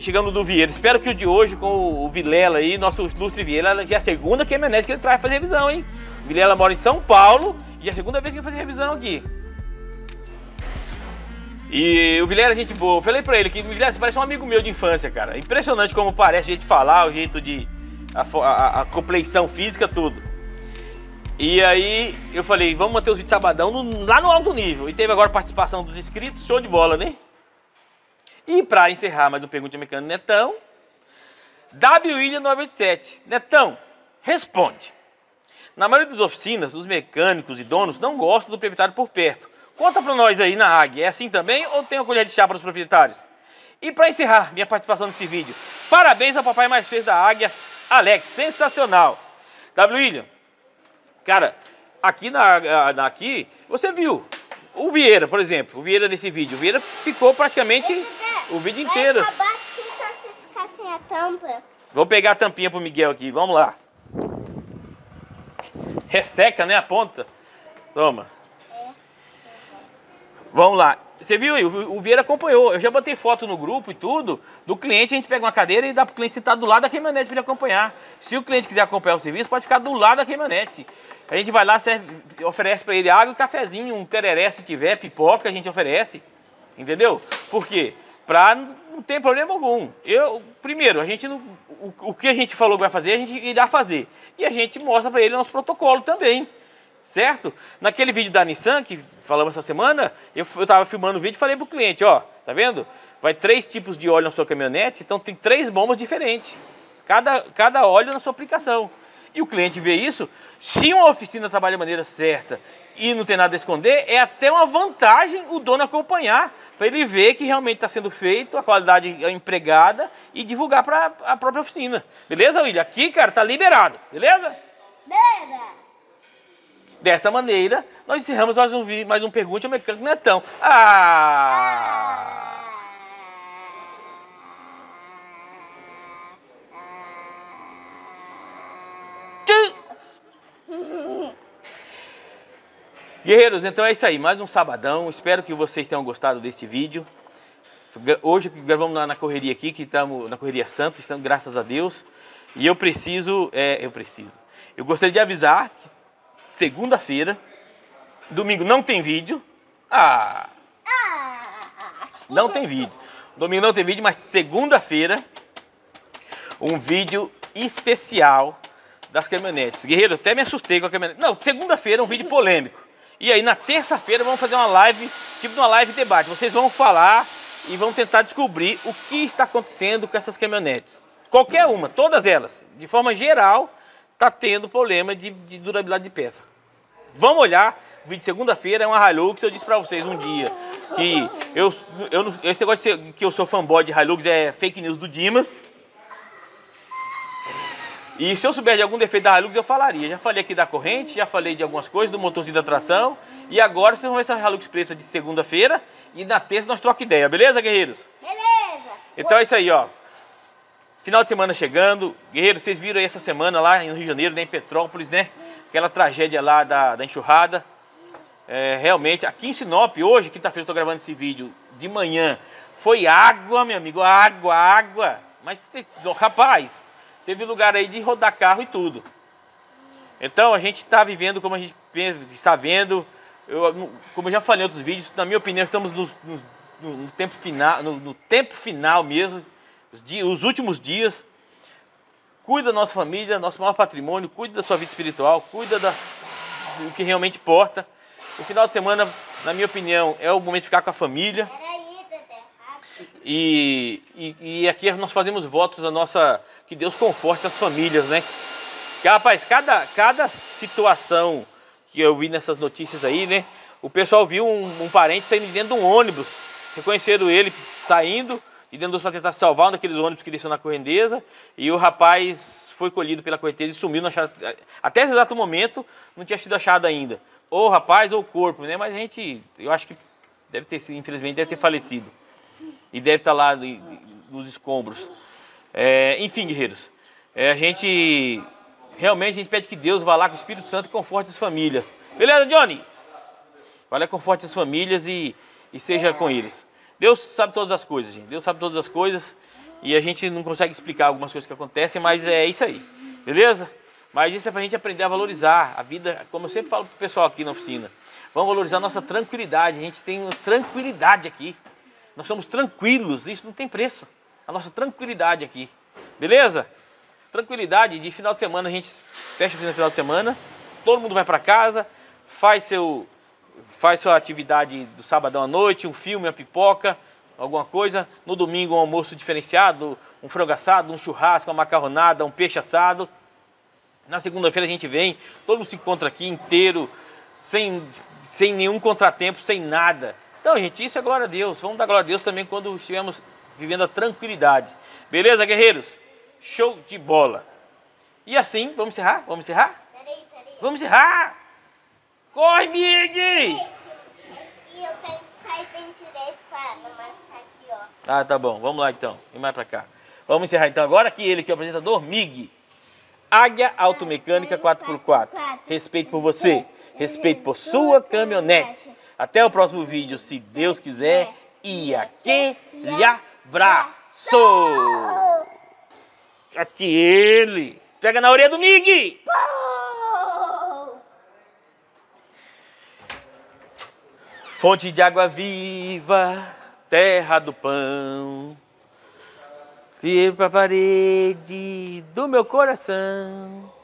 chegando do Vieira. Espero que o de hoje com o Vilela aí, nosso ilustre Vilela, já é a segunda caminhonete que ele traz fazer revisão, hein? O Vilela mora em São Paulo e já é a segunda vez que ele faz revisão aqui. E o Vilela é gente boa. Eu falei pra ele que o Vilela parece um amigo meu de infância, cara. Impressionante como parece, o jeito de falar, o jeito de... a, a, a compleição física, tudo. E aí eu falei, vamos manter os vídeos sabadão no, lá no alto nível. E teve agora participação dos inscritos, show de bola, né? E pra encerrar mais um Pergunta Mecânica, Netão. W I L H nove oito sete. Netão, responde. Na maioria das oficinas, os mecânicos e donos não gostam do proprietário por perto. Conta pra nós aí na Águia, é assim também ou tem uma colher de chá para os proprietários? E para encerrar minha participação nesse vídeo, parabéns ao papai mais feliz da Águia, Alex, sensacional. W. William, cara, aqui, na, na, aqui você viu o Vieira, por exemplo, o Vieira nesse vídeo. O Vieira ficou praticamente é, o vídeo inteiro. É, acabar assim, só se ficar sem a tampa. Vou pegar a tampinha pro Miguel aqui, vamos lá. Resseca, né, a ponta? Toma. Vamos lá, você viu aí, o Vieira acompanhou, eu já botei foto no grupo e tudo, do cliente, a gente pega uma cadeira e dá pro cliente sentar do lado da caminhonete para ele acompanhar. Se o cliente quiser acompanhar o serviço, pode ficar do lado da caminhonete. A gente vai lá, serve, oferece para ele água e cafezinho, um tereré se tiver, pipoca, a gente oferece, entendeu? Por quê? Pra não ter problema algum. Eu, primeiro, a gente não, o, o que a gente falou que vai fazer, a gente irá fazer. E a gente mostra para ele o nosso protocolo também. Certo? Naquele vídeo da Nissan que falamos essa semana, eu estava filmando o vídeo e falei pro cliente, ó, tá vendo? Vai três tipos de óleo na sua caminhonete, então tem três bombas diferentes. Cada, cada óleo na sua aplicação. E o cliente vê isso, se uma oficina trabalha de maneira certa e não tem nada a esconder, é até uma vantagem o dono acompanhar, para ele ver que realmente está sendo feito, a qualidade empregada e divulgar para a própria oficina. Beleza, William? Aqui, cara, tá liberado. Beleza? Beleza! Desta maneira, nós encerramos mais um, mais um Pergunte ao Mecânico Netão. Ah! Guerreiros, então é isso aí. Mais um sabadão. Espero que vocês tenham gostado deste vídeo. Hoje gravamos na correria aqui, que estamos na correria santa, estamos, graças a Deus. E eu preciso... É, eu preciso. Eu gostaria de avisar que segunda-feira, domingo não tem vídeo, ah, não tem vídeo, domingo não tem vídeo, mas segunda-feira, um vídeo especial das caminhonetes. Guerreiro, até me assustei com a caminhonete, não, segunda-feira um vídeo polêmico, e aí na terça-feira vamos fazer uma live, tipo uma live debate, vocês vão falar e vão tentar descobrir o que está acontecendo com essas caminhonetes, qualquer uma, todas elas, de forma geral, tá tendo problema de, de durabilidade de peça. Vamos olhar, o vídeo de segunda-feira é uma Hilux, eu disse pra vocês um dia que eu, eu esse negócio de ser, que eu sou fanboy de Hilux é fake news do Dimas. E se eu souber de algum defeito da Hilux, eu falaria. Já falei aqui da corrente, já falei de algumas coisas, do motorzinho da tração. E agora vocês vão ver essa Hilux preta de segunda-feira e na terça nós troca ideia, beleza, guerreiros? Beleza! Então é isso aí, ó. Final de semana chegando, guerreiros, vocês viram aí essa semana lá no Rio de Janeiro, né, em Petrópolis, né? Aquela tragédia lá da, da enxurrada. É, realmente, aqui em Sinop, hoje, quinta-feira eu tô gravando esse vídeo de manhã, foi água, meu amigo, água, água. Mas, rapaz, teve lugar aí de rodar carro e tudo. Então, a gente tá vivendo como a gente está vendo. Eu, como eu já falei em outros vídeos, na minha opinião, estamos no, no, no, tempo, final, no, no tempo final mesmo. Os últimos dias, cuida da nossa família, nosso maior patrimônio, cuida da sua vida espiritual, cuida da, do que realmente importa. O final de semana, na minha opinião, é o momento de ficar com a família. E, e, e aqui nós fazemos votos a nossa, que Deus conforte as famílias, né? Que, rapaz, cada, cada situação que eu vi nessas notícias aí, né? O pessoal viu um, um parente saindo dentro de um ônibus, reconheceram ele saindo. E dentro para tentar salvar um daqueles ônibus que desceu na correnteza. E o rapaz foi colhido pela correnteza e sumiu. Não acharam, até esse exato momento não tinha sido achado ainda. Ou o rapaz ou o corpo, né? Mas a gente, eu acho que deve ter, infelizmente, deve ter falecido. E deve estar lá nos escombros. É, enfim, guerreiros. É, a gente, realmente, a gente pede que Deus vá lá com o Espírito Santo e conforte as famílias. Beleza, Johnny? Vai lá, conforte as famílias e, e seja com eles. Deus sabe todas as coisas, gente. Deus sabe todas as coisas. e a gente não consegue explicar algumas coisas que acontecem, mas é isso aí, beleza? Mas isso é pra gente aprender a valorizar a vida, como eu sempre falo pro pessoal aqui na oficina. Vamos valorizar a nossa tranquilidade, a gente tem uma tranquilidade aqui. Nós somos tranquilos, isso não tem preço. A nossa tranquilidade aqui, beleza? Tranquilidade de final de semana, a gente fecha o final de semana, todo mundo vai pra casa, faz seu... faz sua atividade do sabadão à noite, um filme, uma pipoca, alguma coisa. No domingo um almoço diferenciado, um frango assado, um churrasco, uma macarronada, um peixe assado. Na segunda-feira a gente vem, todo mundo se encontra aqui inteiro, sem, sem nenhum contratempo, sem nada. Então, gente, isso é glória a Deus. Vamos dar glória a Deus também quando estivermos vivendo a tranquilidade. Beleza, guerreiros? Show de bola! E assim, vamos encerrar? Vamos encerrar? Peraí, peraí. Vamos encerrar! Corre, Miguel! E eu tenho que sair bem direito para não machucar aqui, ó. Ah, tá bom. Vamos lá, então. E mais para cá. Vamos encerrar, então. Agora aqui, ele que é o apresentador, Miguel. Águia Auto Mecânica quatro por quatro. Respeito por você. Respeito por sua caminhonete. Até o próximo vídeo, se Deus quiser. E aquele abraço! Aqui ele! Pega na orelha do Miguel! Fonte de água viva, terra do pão, criei pra parede do meu coração.